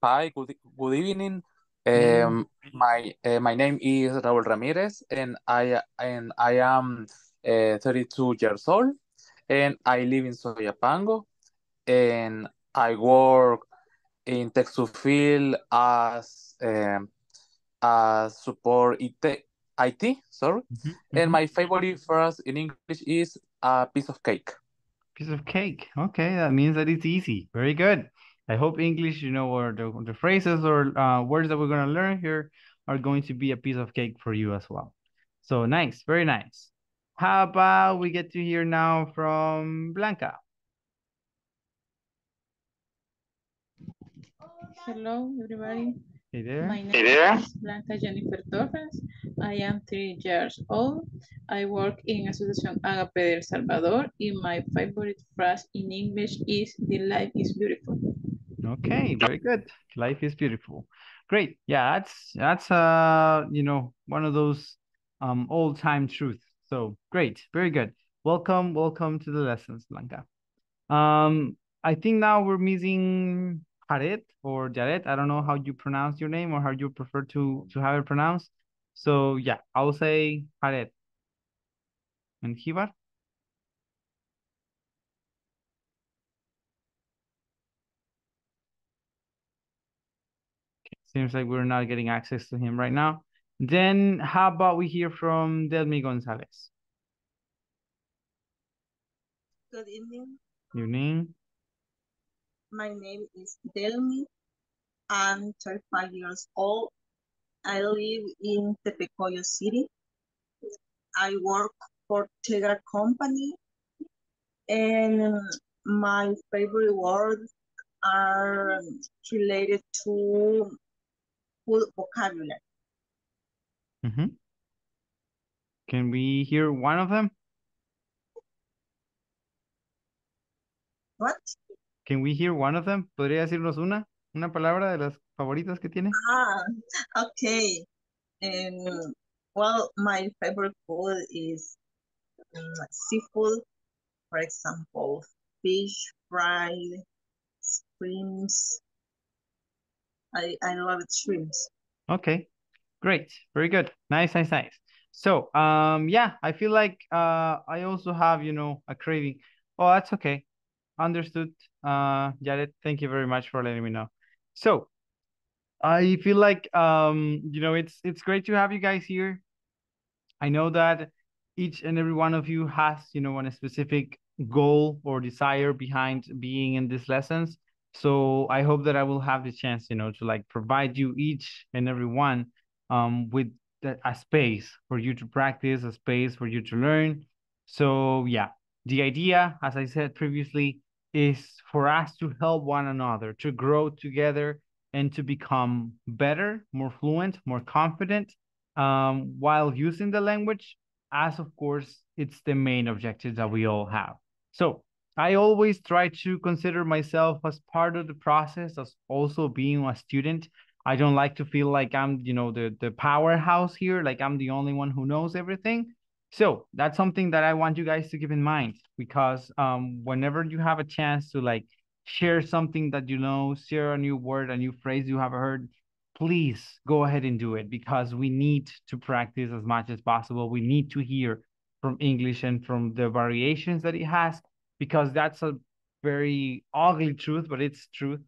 Hi, good, good evening. Um, my uh, my name is Raul Ramirez and I and I am uh, thirty-two years old and I live in Soyapango and I work in tech to field as um, Uh, support I T, I T sorry. Mm-hmm. And my favorite phrase in English is a piece of cake. Piece of cake. Okay, that means that it's easy. Very good. I hope English, you know, or the, the phrases or uh, words that we're going to learn here are going to be a piece of cake for you as well. So nice. Very nice. How about we get to hear now from Blanca? Hello, everybody. Hey there. My name hey there. is Blanca Jennifer Torres. I am three years old. I work in Asociación Agape del Salvador, and my favorite phrase in English is, the life is beautiful. Okay, very good. Life is beautiful. Great. Yeah, that's, that's uh, you know, one of those um, old-time truths. So, great. Very good. Welcome, welcome to the lessons, Blanca. Um, I think now we're missing... Jared or Jared, I don't know how you pronounce your name or how you prefer to, to have it pronounced. So yeah, I'll say Jared. And Hibar? Okay, seems like we're not getting access to him right now. Then how about we hear from Delmi Gonzalez? Good evening. Good evening. My name is Delmi. I'm thirty-five years old. I live in Tepicoyo City. I work for Tegra company. And my favorite words are related to food vocabulary. Mm-hmm. Can we hear one of them? What? Can we hear one of them? ¿Podría decirnos una? ¿Una palabra de las favoritas que tiene? Ah, okay. Um, well, my favorite food is um, seafood. For example, fish, fried, shrimps. I, I love shrimps. Okay, great. Very good. Nice, nice, nice. So, um, yeah, I feel like uh, I also have, you know, a craving. Oh, that's okay. Understood, uh, Jared. Thank you very much for letting me know. So, I feel like um, you know, it's it's great to have you guys here. I know that each and every one of you has, you know, a specific goal or desire behind being in these lessons. So I hope that I will have the chance, you know, to like provide you each and every one um with a space for you to practice, a space for you to learn. So yeah, the idea, as I said previously, is for us to help one another, to grow together and to become better, more fluent, more confident um, while using the language, as of course, it's the main objective that we all have. So I always try to consider myself as part of the process, as also being a student. I don't like to feel like I'm, you know, the, the powerhouse here, like I'm the only one who knows everything. So that's something that I want you guys to keep in mind, because um, whenever you have a chance to like share something that you know, share a new word, a new phrase you have heard, please go ahead and do it, because we need to practice as much as possible. We need to hear from English and from the variations that it has, because that's a very ugly truth, but it's truth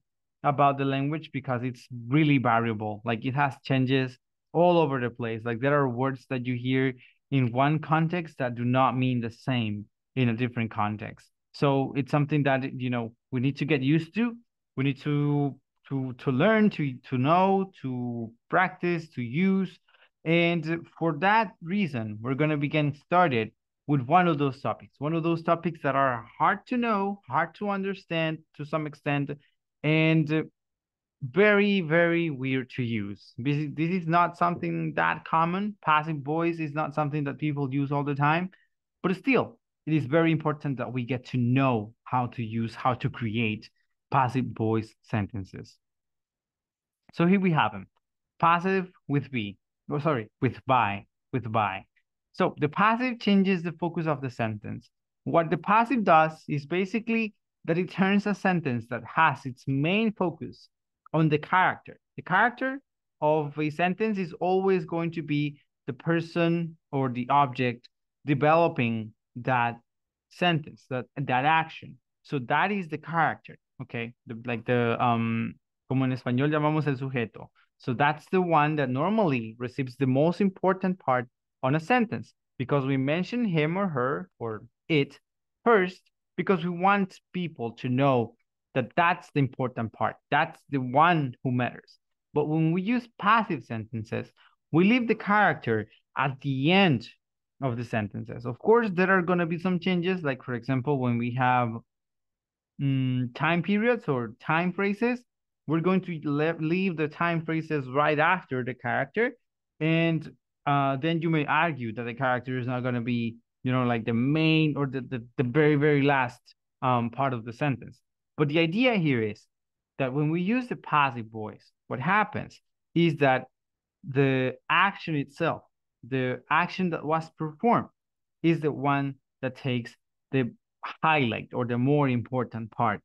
about the language, because it's really variable. Like it has changes all over the place. Like there are words that you hear in one context that do not mean the same in a different context. So it's something that, you know, we need to get used to. We need to to to learn, to to know, to practice, to use. And for that reason, we're going to be getting started with one of those topics, one of those topics that are hard to know, hard to understand to some extent, and very, very weird to use. This is not something that common. Passive voice is not something that people use all the time, but still, it is very important that we get to know how to use, how to create passive voice sentences. So here we have them. Passive with be, oh, sorry, with by, with by. So the passive changes the focus of the sentence. What the passive does is basically that it turns a sentence that has its main focus on the character. The character of a sentence is always going to be the person or the object developing that sentence, that, that action. So that is the character, okay? The, like the, um, como en español llamamos el sujeto. So that's the one that normally receives the most important part on a sentence, because we mention him or her or it first, because we want people to know that that's the important part. That's the one who matters. But when we use passive sentences, we leave the character at the end of the sentences. Of course, there are going to be some changes, like, for example, when we have um, time periods or time phrases, we're going to leave the time phrases right after the character. And uh, then you may argue that the character is not going to be, you know, like the main or the, the, the very, very last um, part of the sentence. But the idea here is that when we use the passive voice, what happens is that the action itself, the action that was performed, is the one that takes the highlight or the more important part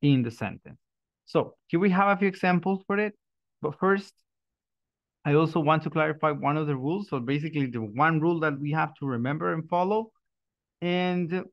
in the sentence. So here we have a few examples for it. But first, I also want to clarify one of the rules. So basically the one rule that we have to remember and follow, and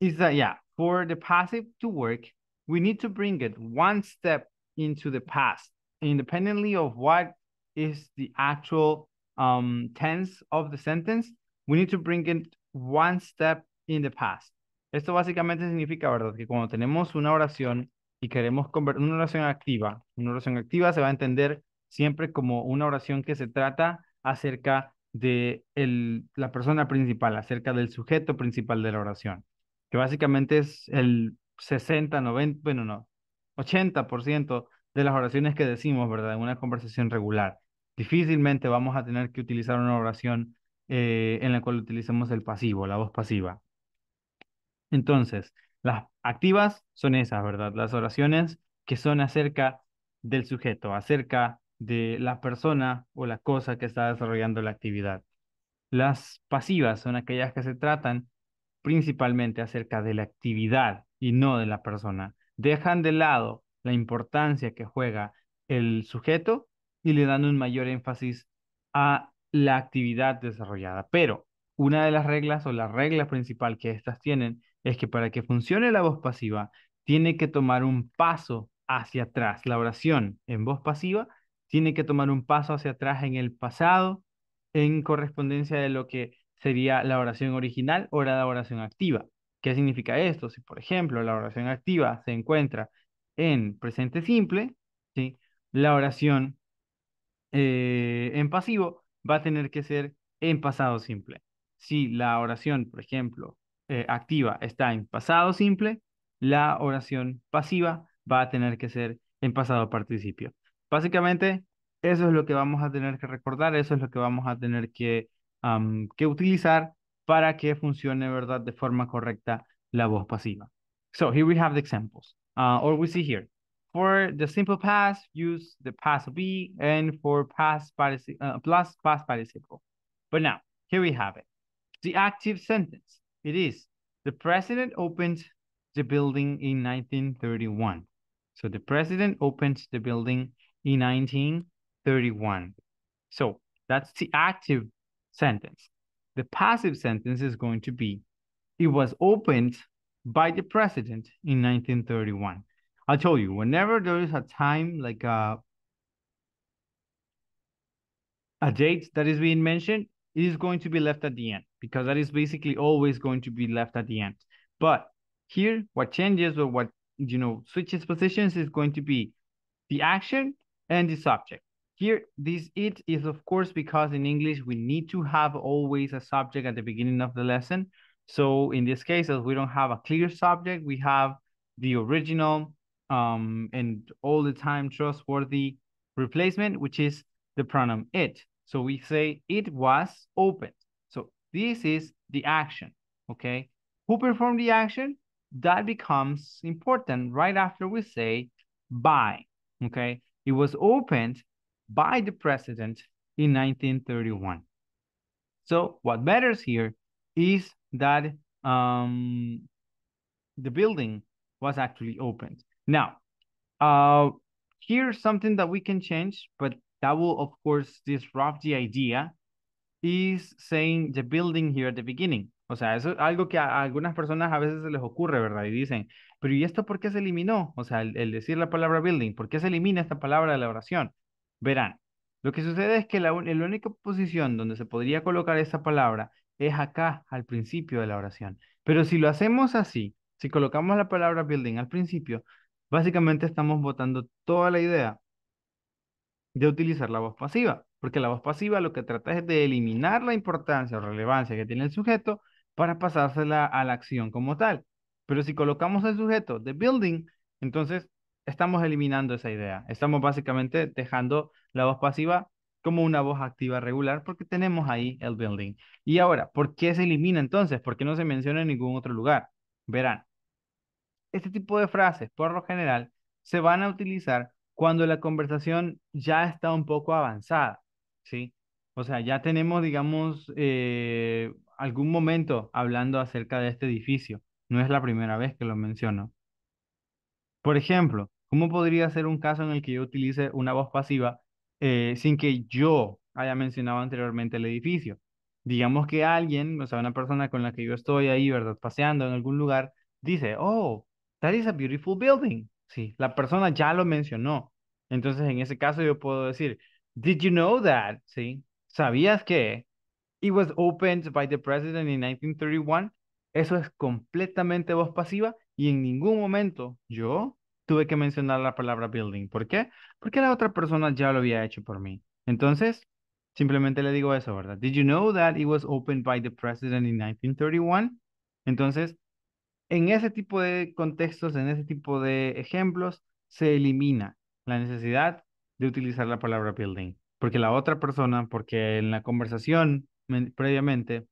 is that, yeah, for the passive to work, we need to bring it one step into the past, independently of what is the actual um, tense of the sentence. We need to bring it one step in the past. Esto básicamente significa, ¿verdad?, que cuando tenemos una oración y queremos convertir una oración activa, una oración activa se va a entender siempre como una oración que se trata acerca de el, la persona principal, acerca del sujeto principal de la oración, que básicamente es el sesenta, noventa, bueno, no, ochenta por ciento de las oraciones que decimos, ¿verdad?, en una conversación regular. Difícilmente vamos a tener que utilizar una oración eh, en la cual utilicemos el pasivo, la voz pasiva. Entonces, las activas son esas, ¿verdad?, las oraciones que son acerca del sujeto, acerca de la persona o la cosa que está desarrollando la actividad. Las pasivas son aquellas que se tratan principalmente acerca de la actividad y no de la persona. Dejan de lado la importancia que juega el sujeto y le dan un mayor énfasis a la actividad desarrollada. Pero una de las reglas o la regla principal que estas tienen es que para que funcione la voz pasiva tiene que tomar un paso hacia atrás. La oración en voz pasiva tiene que tomar un paso hacia atrás en el pasado en correspondencia de lo que sería la oración original o la oración activa. ¿Qué significa esto? Si, por ejemplo, la oración activa se encuentra en presente simple, ¿sí?, la oración eh, en pasivo va a tener que ser en pasado simple. Si la oración, por ejemplo, eh, activa está en pasado simple, la oración pasiva va a tener que ser en pasado participio. Básicamente, eso es lo que vamos a tener que recordar, eso es lo que vamos a tener que, um, que utilizar para que funcione, ¿verdad?, de forma correcta la voz pasiva. So, here we have the examples, uh, or we see here. For the simple past, use the past be, and for past participle, uh, plus past participle. But now, here we have it. The active sentence, it is, the president opened the building in nineteen thirty-one. So the president opened the building in nineteen thirty-one. So that's the active sentence. The passive sentence is going to be, it was opened by the president in nineteen thirty-one. I told you, whenever there is a time, like a, a date that is being mentioned, it is going to be left at the end, because that is basically always going to be left at the end. But here, what changes or what, you know, switches positions is going to be the action and the subject. Here, this it is, of course, because in English, we need to have always a subject at the beginning of the lesson. So in this case, as we don't have a clear subject, we have the original um, and all the time trustworthy replacement, which is the pronoun it. So we say it was opened. So this is the action, okay? Who performed the action? That becomes important right after we say by, okay? It was opened by the president in nineteen thirty-one. So what matters here is that um, the building was actually opened. Now, uh, here's something that we can change, but that will, of course, disrupt the idea, is saying the building here at the beginning. O sea, eso es algo que a algunas personas a veces se les ocurre, ¿verdad? Y dicen, pero ¿y esto por qué se eliminó? O sea, el, el decir la palabra building, ¿por qué se elimina esta palabra de la oración? Verán, lo que sucede es que la, la única posición donde se podría colocar esta palabra es acá, al principio de la oración. Pero si lo hacemos así, si colocamos la palabra building al principio, básicamente estamos botando toda la idea de utilizar la voz pasiva, porque la voz pasiva lo que trata es de eliminar la importancia o relevancia que tiene el sujeto para pasársela a la acción como tal. Pero si colocamos el sujeto de building, entonces estamos eliminando esa idea. Estamos básicamente dejando la voz pasiva como una voz activa regular porque tenemos ahí el building. Y ahora, ¿por qué se elimina entonces? ¿Por qué no se menciona en ningún otro lugar? Verán, este tipo de frases, por lo general, se van a utilizar cuando la conversación ya está un poco avanzada, ¿sí? O sea, ya tenemos, digamos, eh, algún momento hablando acerca de este edificio. No es la primera vez que lo menciono. Por ejemplo, ¿cómo podría ser un caso en el que yo utilice una voz pasiva eh, sin que yo haya mencionado anteriormente el edificio? Digamos que alguien, o sea, una persona con la que yo estoy ahí, ¿verdad?, paseando en algún lugar, dice, oh, that is a beautiful building. Sí, la persona ya lo mencionó. Entonces, en ese caso, yo puedo decir, did you know that? Sí, ¿sabías que it was opened by the president in nineteen thirty-one? Eso es completamente voz pasiva y en ningún momento yo tuve que mencionar la palabra building. ¿Por qué? Porque la otra persona ya lo había hecho por mí. Entonces, simplemente le digo eso, ¿verdad? Did you know that it was opened by the president in nineteen thirty-one? Entonces, en ese tipo de contextos, en ese tipo de ejemplos, se elimina la necesidad de utilizar la palabra building. Porque la otra persona, porque en la conversación previamente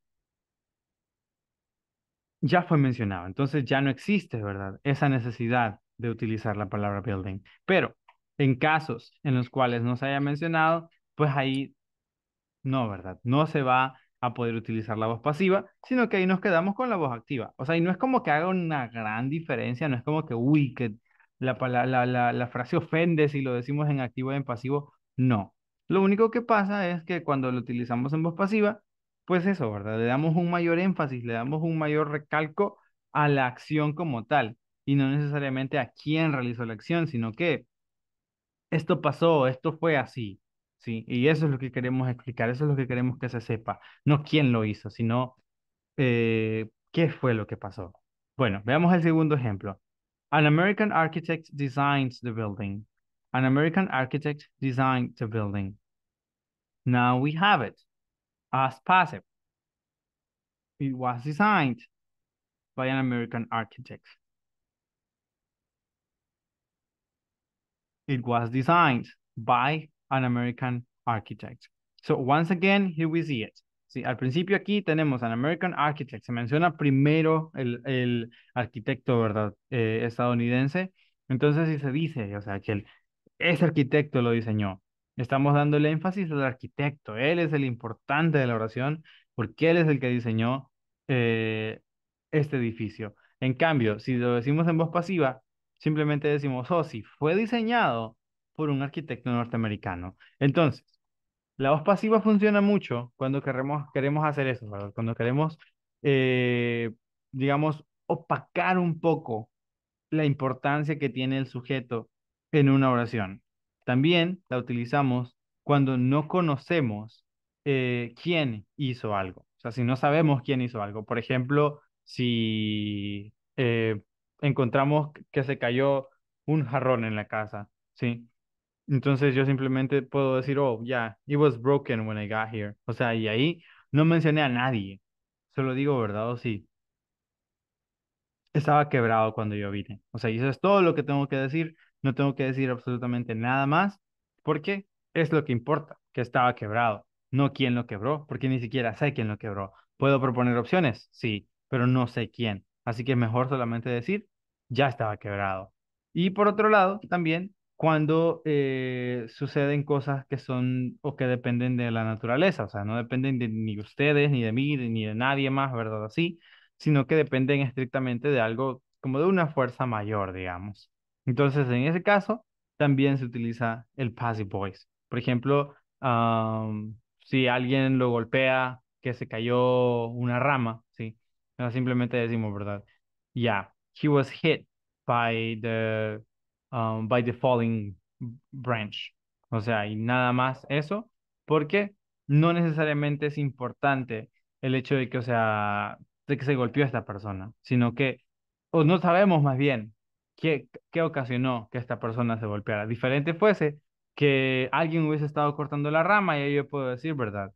ya fue mencionado. Entonces ya no existe, ¿verdad?, esa necesidad de utilizar la palabra building. Pero en casos en los cuales no se haya mencionado, pues ahí no, ¿verdad? No se va a poder utilizar la voz pasiva, sino que ahí nos quedamos con la voz activa. O sea, y no es como que haga una gran diferencia, no es como que, uy, que la, la, la, la frase ofende si lo decimos en activo y en pasivo, no. Lo único que pasa es que cuando lo utilizamos en voz pasiva, pues eso, ¿verdad?, le damos un mayor énfasis, le damos un mayor recalco a la acción como tal, y no necesariamente a quién realizó la acción, sino que esto pasó, esto fue así. Sí, y eso es lo que queremos explicar, eso es lo que queremos que se sepa. No quién lo hizo, sino eh, qué fue lo que pasó. Bueno, veamos el segundo ejemplo. An American architect designed the building. An American architect designed the building. Now we have it as passive. It was designed by an American architect. It was designed by an American architect. So once again, here we see it. Sí, al principio aquí tenemos an American architect. Se menciona primero el, el arquitecto, ¿verdad? Eh, estadounidense. Entonces sí se dice, o sea, que el, ese arquitecto lo diseñó. Estamos dándole énfasis al arquitecto. Él es el importante de la oración porque él es el que diseñó eh, este edificio. En cambio, si lo decimos en voz pasiva, simplemente decimos, oh, sí, fue diseñado por un arquitecto norteamericano. Entonces, la voz pasiva funciona mucho cuando queremos, queremos hacer eso, ¿verdad? Cuando queremos, eh, digamos, opacar un poco la importancia que tiene el sujeto en una oración. También la utilizamos cuando no conocemos eh, quién hizo algo. O sea, si no sabemos quién hizo algo. Por ejemplo, si eh, encontramos que se cayó un jarrón en la casa, ¿sí? Entonces yo simplemente puedo decir, oh, yeah, it was broken when I got here. O sea, y ahí no mencioné a nadie. Solo digo, ¿verdad? O sí. Estaba quebrado cuando yo vine. O sea, y eso es todo lo que tengo que decir. No tengo que decir absolutamente nada más porque es lo que importa, que estaba quebrado. No quién lo quebró, porque ni siquiera sé quién lo quebró. ¿Puedo proponer opciones? Sí, pero no sé quién. Así que es mejor solamente decir, ya estaba quebrado. Y por otro lado, también, cuando eh, suceden cosas que son o que dependen de la naturaleza, o sea, no dependen de, ni de ustedes, ni de mí, ni de nadie más, ¿verdad? Así, sino que dependen estrictamente de algo, como de una fuerza mayor, digamos. Entonces, en ese caso, también se utiliza el passive voice. Por ejemplo, um, si alguien lo golpea, que se cayó una rama, ¿sí? No, simplemente decimos, ¿verdad? Yeah, he was hit by the... Um, by the falling branch. O sea, y nada más eso, porque no necesariamente es importante el hecho de que, o sea, de que se golpeó esta persona, sino que, o no sabemos más bien qué, qué ocasionó que esta persona se golpeara. Diferente fuese que alguien hubiese estado cortando la rama y ahí yo puedo decir, ¿verdad?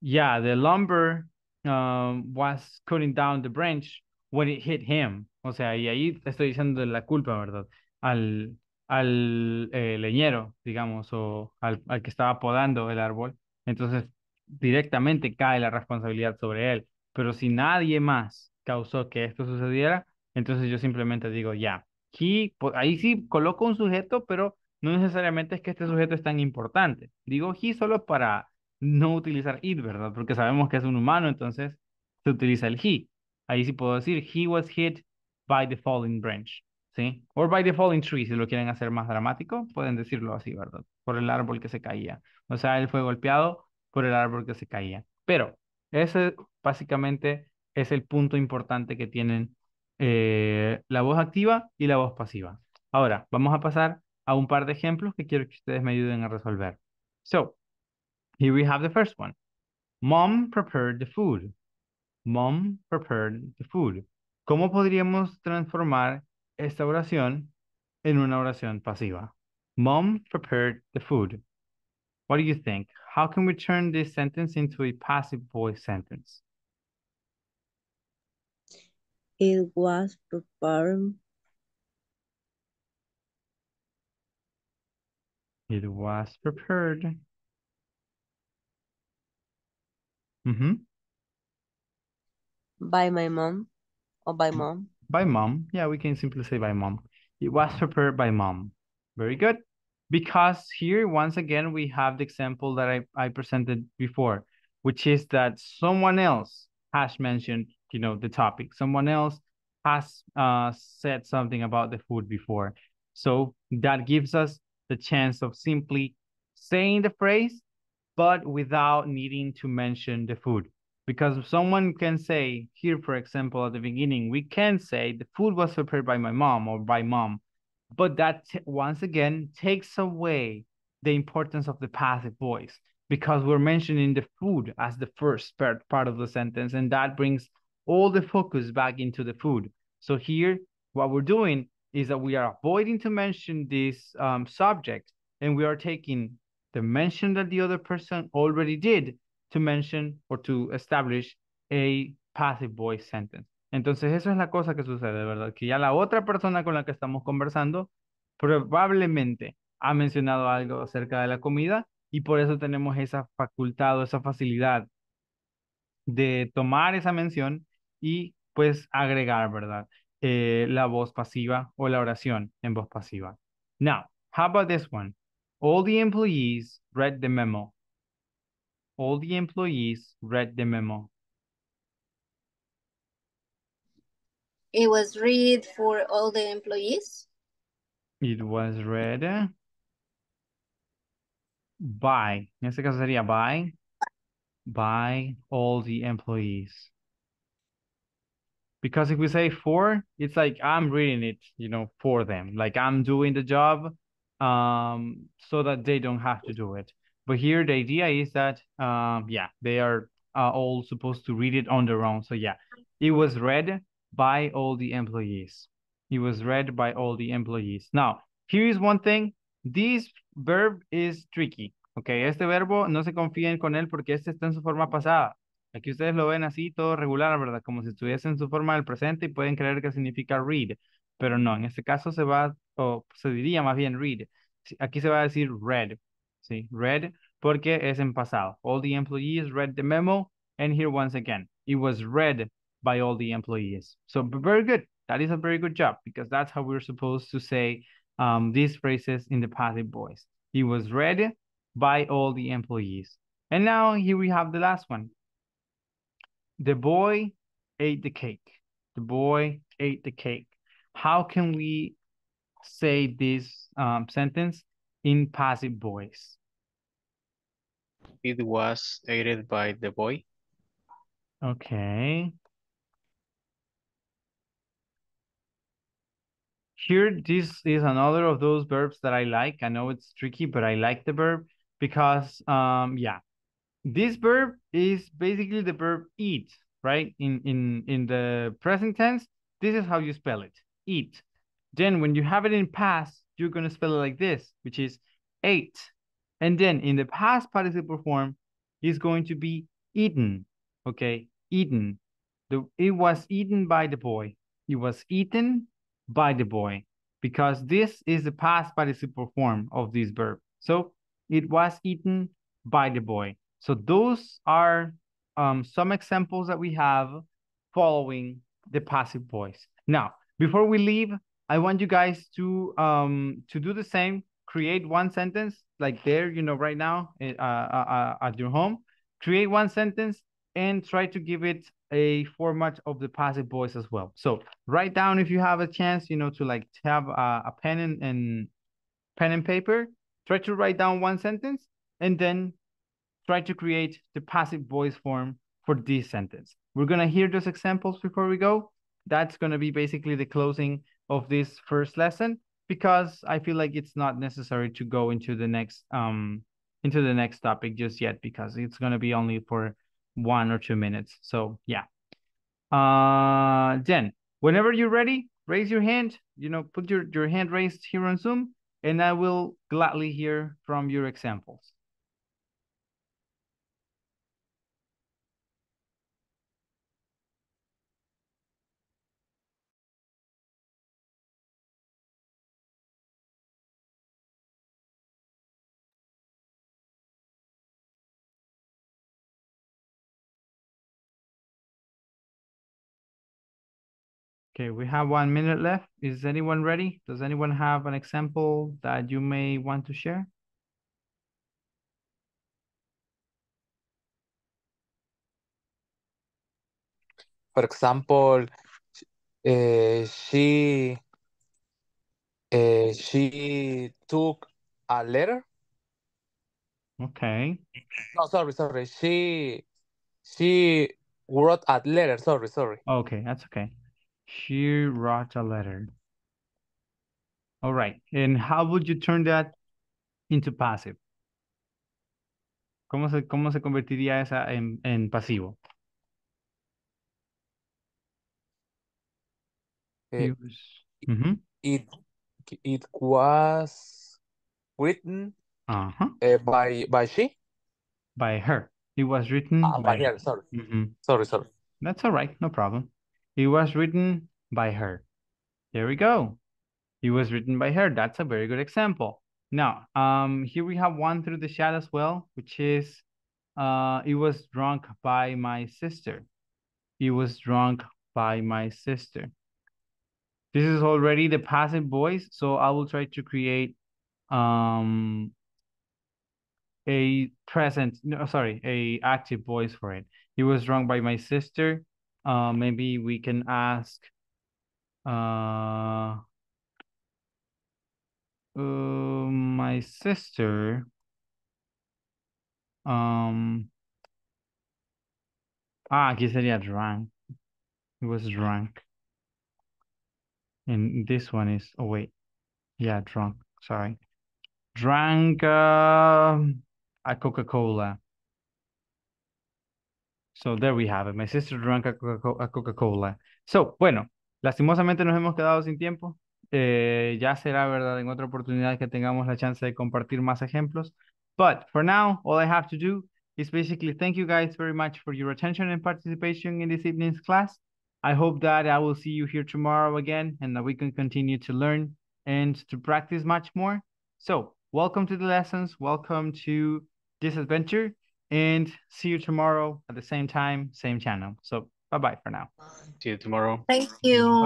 Yeah, the lumber um, was cutting down the branch when it hit him. O sea, y ahí estoy diciendo la culpa, ¿verdad? al, al eh, leñero, digamos, o al, al que estaba podando el árbol, entonces directamente cae la responsabilidad sobre él. Pero si nadie más causó que esto sucediera, entonces yo simplemente digo, ya, yeah, pues, ahí sí coloco un sujeto, pero no necesariamente es que este sujeto es tan importante. Digo he solo para no utilizar it, ¿verdad? Porque sabemos que es un humano, entonces se utiliza el he. Ahí sí puedo decir, he was hit by the falling branch. ¿Sí? Or by the falling tree, si lo quieren hacer más dramático, pueden decirlo así, ¿verdad? Por el árbol que se caía. O sea, él fue golpeado por el árbol que se caía. Pero ese básicamente es el punto importante que tienen eh, la voz activa y la voz pasiva. Ahora, vamos a pasar a un par de ejemplos que quiero que ustedes me ayuden a resolver. So, here we have the first one. Mom prepared the food. Mom prepared the food. ¿Cómo podríamos transformar esta oración en una oración pasiva? Mom prepared the food. What do you think? How can we turn this sentence into a passive voice sentence? It was prepared. It was prepared. Mm-hmm. By my mom or by mom? By mom. Yeah, we can simply say by mom. It was prepared by mom. Very good. Because here, once again, we have the example that I, I presented before, which is that someone else has mentioned, you know, the topic. Someone else has uh, said something about the food before. So that gives us the chance of simply saying the phrase, but without needing to mention the food. Because if someone can say here, for example, at the beginning, we can say the food was prepared by my mom or by mom. But that, once again, takes away the importance of the passive voice because we're mentioning the food as the first part, part of the sentence. And that brings all the focus back into the food. So here, what we're doing is that we are avoiding to mention this um, subject. And we are taking the mention that the other person already did to mention or to establish a passive voice sentence. Entonces, eso es la cosa que sucede, ¿verdad? Que ya la otra persona con la que estamos conversando probablemente ha mencionado algo acerca de la comida y por eso tenemos esa facultad o esa facilidad de tomar esa mención y pues agregar, ¿verdad? Eh, la voz pasiva o la oración en voz pasiva. Now, how about this one? All the employees read the memo. All the employees read the memo. It was read for all the employees. It was read by, en este caso sería by, by all the employees. Because if we say for, it's like I'm reading it, you know, for them. Like I'm doing the job um, so that they don't have to do it. But here the idea is that, um, yeah, they are uh, all supposed to read it on their own. So yeah, it was read by all the employees. It was read by all the employees. Now, here is one thing. This verb is tricky. Okay, este verbo no se confíen con él porque este está en su forma pasada. Aquí ustedes lo ven así, todo regular, ¿verdad? Como si estuviese en su forma del presente y pueden creer que significa read. Pero no, en este caso se va, o se diría más bien read. Aquí se va a decir read, ¿sí? Read porque es en pasado. All the employees read the memo. And here once again, it was read by all the employees. So very good. That is a very good job because that's how we're supposed to say um, these phrases in the passive voice. It was read by all the employees. And now here we have the last one. The boy ate the cake. The boy ate the cake. How can we say this um, sentence in passive voice? It was eaten by the boy. Okay. Here, this is another of those verbs that I like. I know it's tricky, but I like the verb because, um, yeah. This verb is basically the verb eat, right? In, in, in the present tense, this is how you spell it, eat. Then when you have it in past, you're going to spell it like this, which is ate. And then in the past participle form, it's going to be eaten, okay? Eaten. The, it was eaten by the boy. It was eaten by the boy because this is the past participle form of this verb. So it was eaten by the boy. So those are um, some examples that we have following the passive voice. Now, before we leave, I want you guys to um, to do the same. Create one sentence like there, you know, right now uh, uh, at your home. Create one sentence and try to give it a format of the passive voice as well. So write down if you have a chance, you know, to like have a, a pen and, and pen and paper. Try to write down one sentence and then try to create the passive voice form for this sentence. We're going to hear those examples before we go. That's going to be basically the closing of this first lesson because I feel like it's not necessary to go into the next um into the next topic just yet because it's going to be only for one or two minutes. So yeah. Uh, then whenever you're ready, raise your hand, you know, put your, your hand raised here on Zoom and I will gladly hear from your examples. Okay, we have one minute left. Is anyone ready? Does anyone have an example that you may want to share? For example, uh, she uh, she took a letter. Okay. No, sorry, sorry. She she wrote a letter. Sorry, sorry. Okay, that's okay. She wrote a letter. All right. And how would you turn that into passive? ¿Cómo se, cómo se convertiría esa en, en pasivo? It, it, was, mm-hmm. it, it was written uh-huh. uh, by, by she? By her. It was written ah, by her. her. Sorry. Mm-hmm. sorry, sorry. That's all right. No problem. It was written by her. There we go. It was written by her. That's a very good example. Now, um, here we have one through the chat as well, which is, uh, it was drunk by my sister. It was drunk by my sister. This is already the passive voice, so I will try to create um, a present, no, sorry, a active voice for it. It was drunk by my sister. Uh, maybe we can ask, uh, uh, my sister, um, ah, aquí sería drunk. It was drunk. And this one is, oh wait, yeah, drunk, sorry. Drank uh, a Coca-Cola. So there we have it. My sister drank a Coca-Cola. So, bueno, lastimosamente nos hemos quedado sin tiempo. Eh, ya será, ¿verdad?, en otra oportunidad que tengamos la chance de compartir más ejemplos. But for now, all I have to do is basically thank you guys very much for your attention and participation in this evening's class. I hope that I will see you here tomorrow again and that we can continue to learn and to practice much more. So welcome to the lessons, welcome to this adventure, and see you tomorrow at the same time, same channel. So bye-bye for now. See you tomorrow. Thank you. Bye.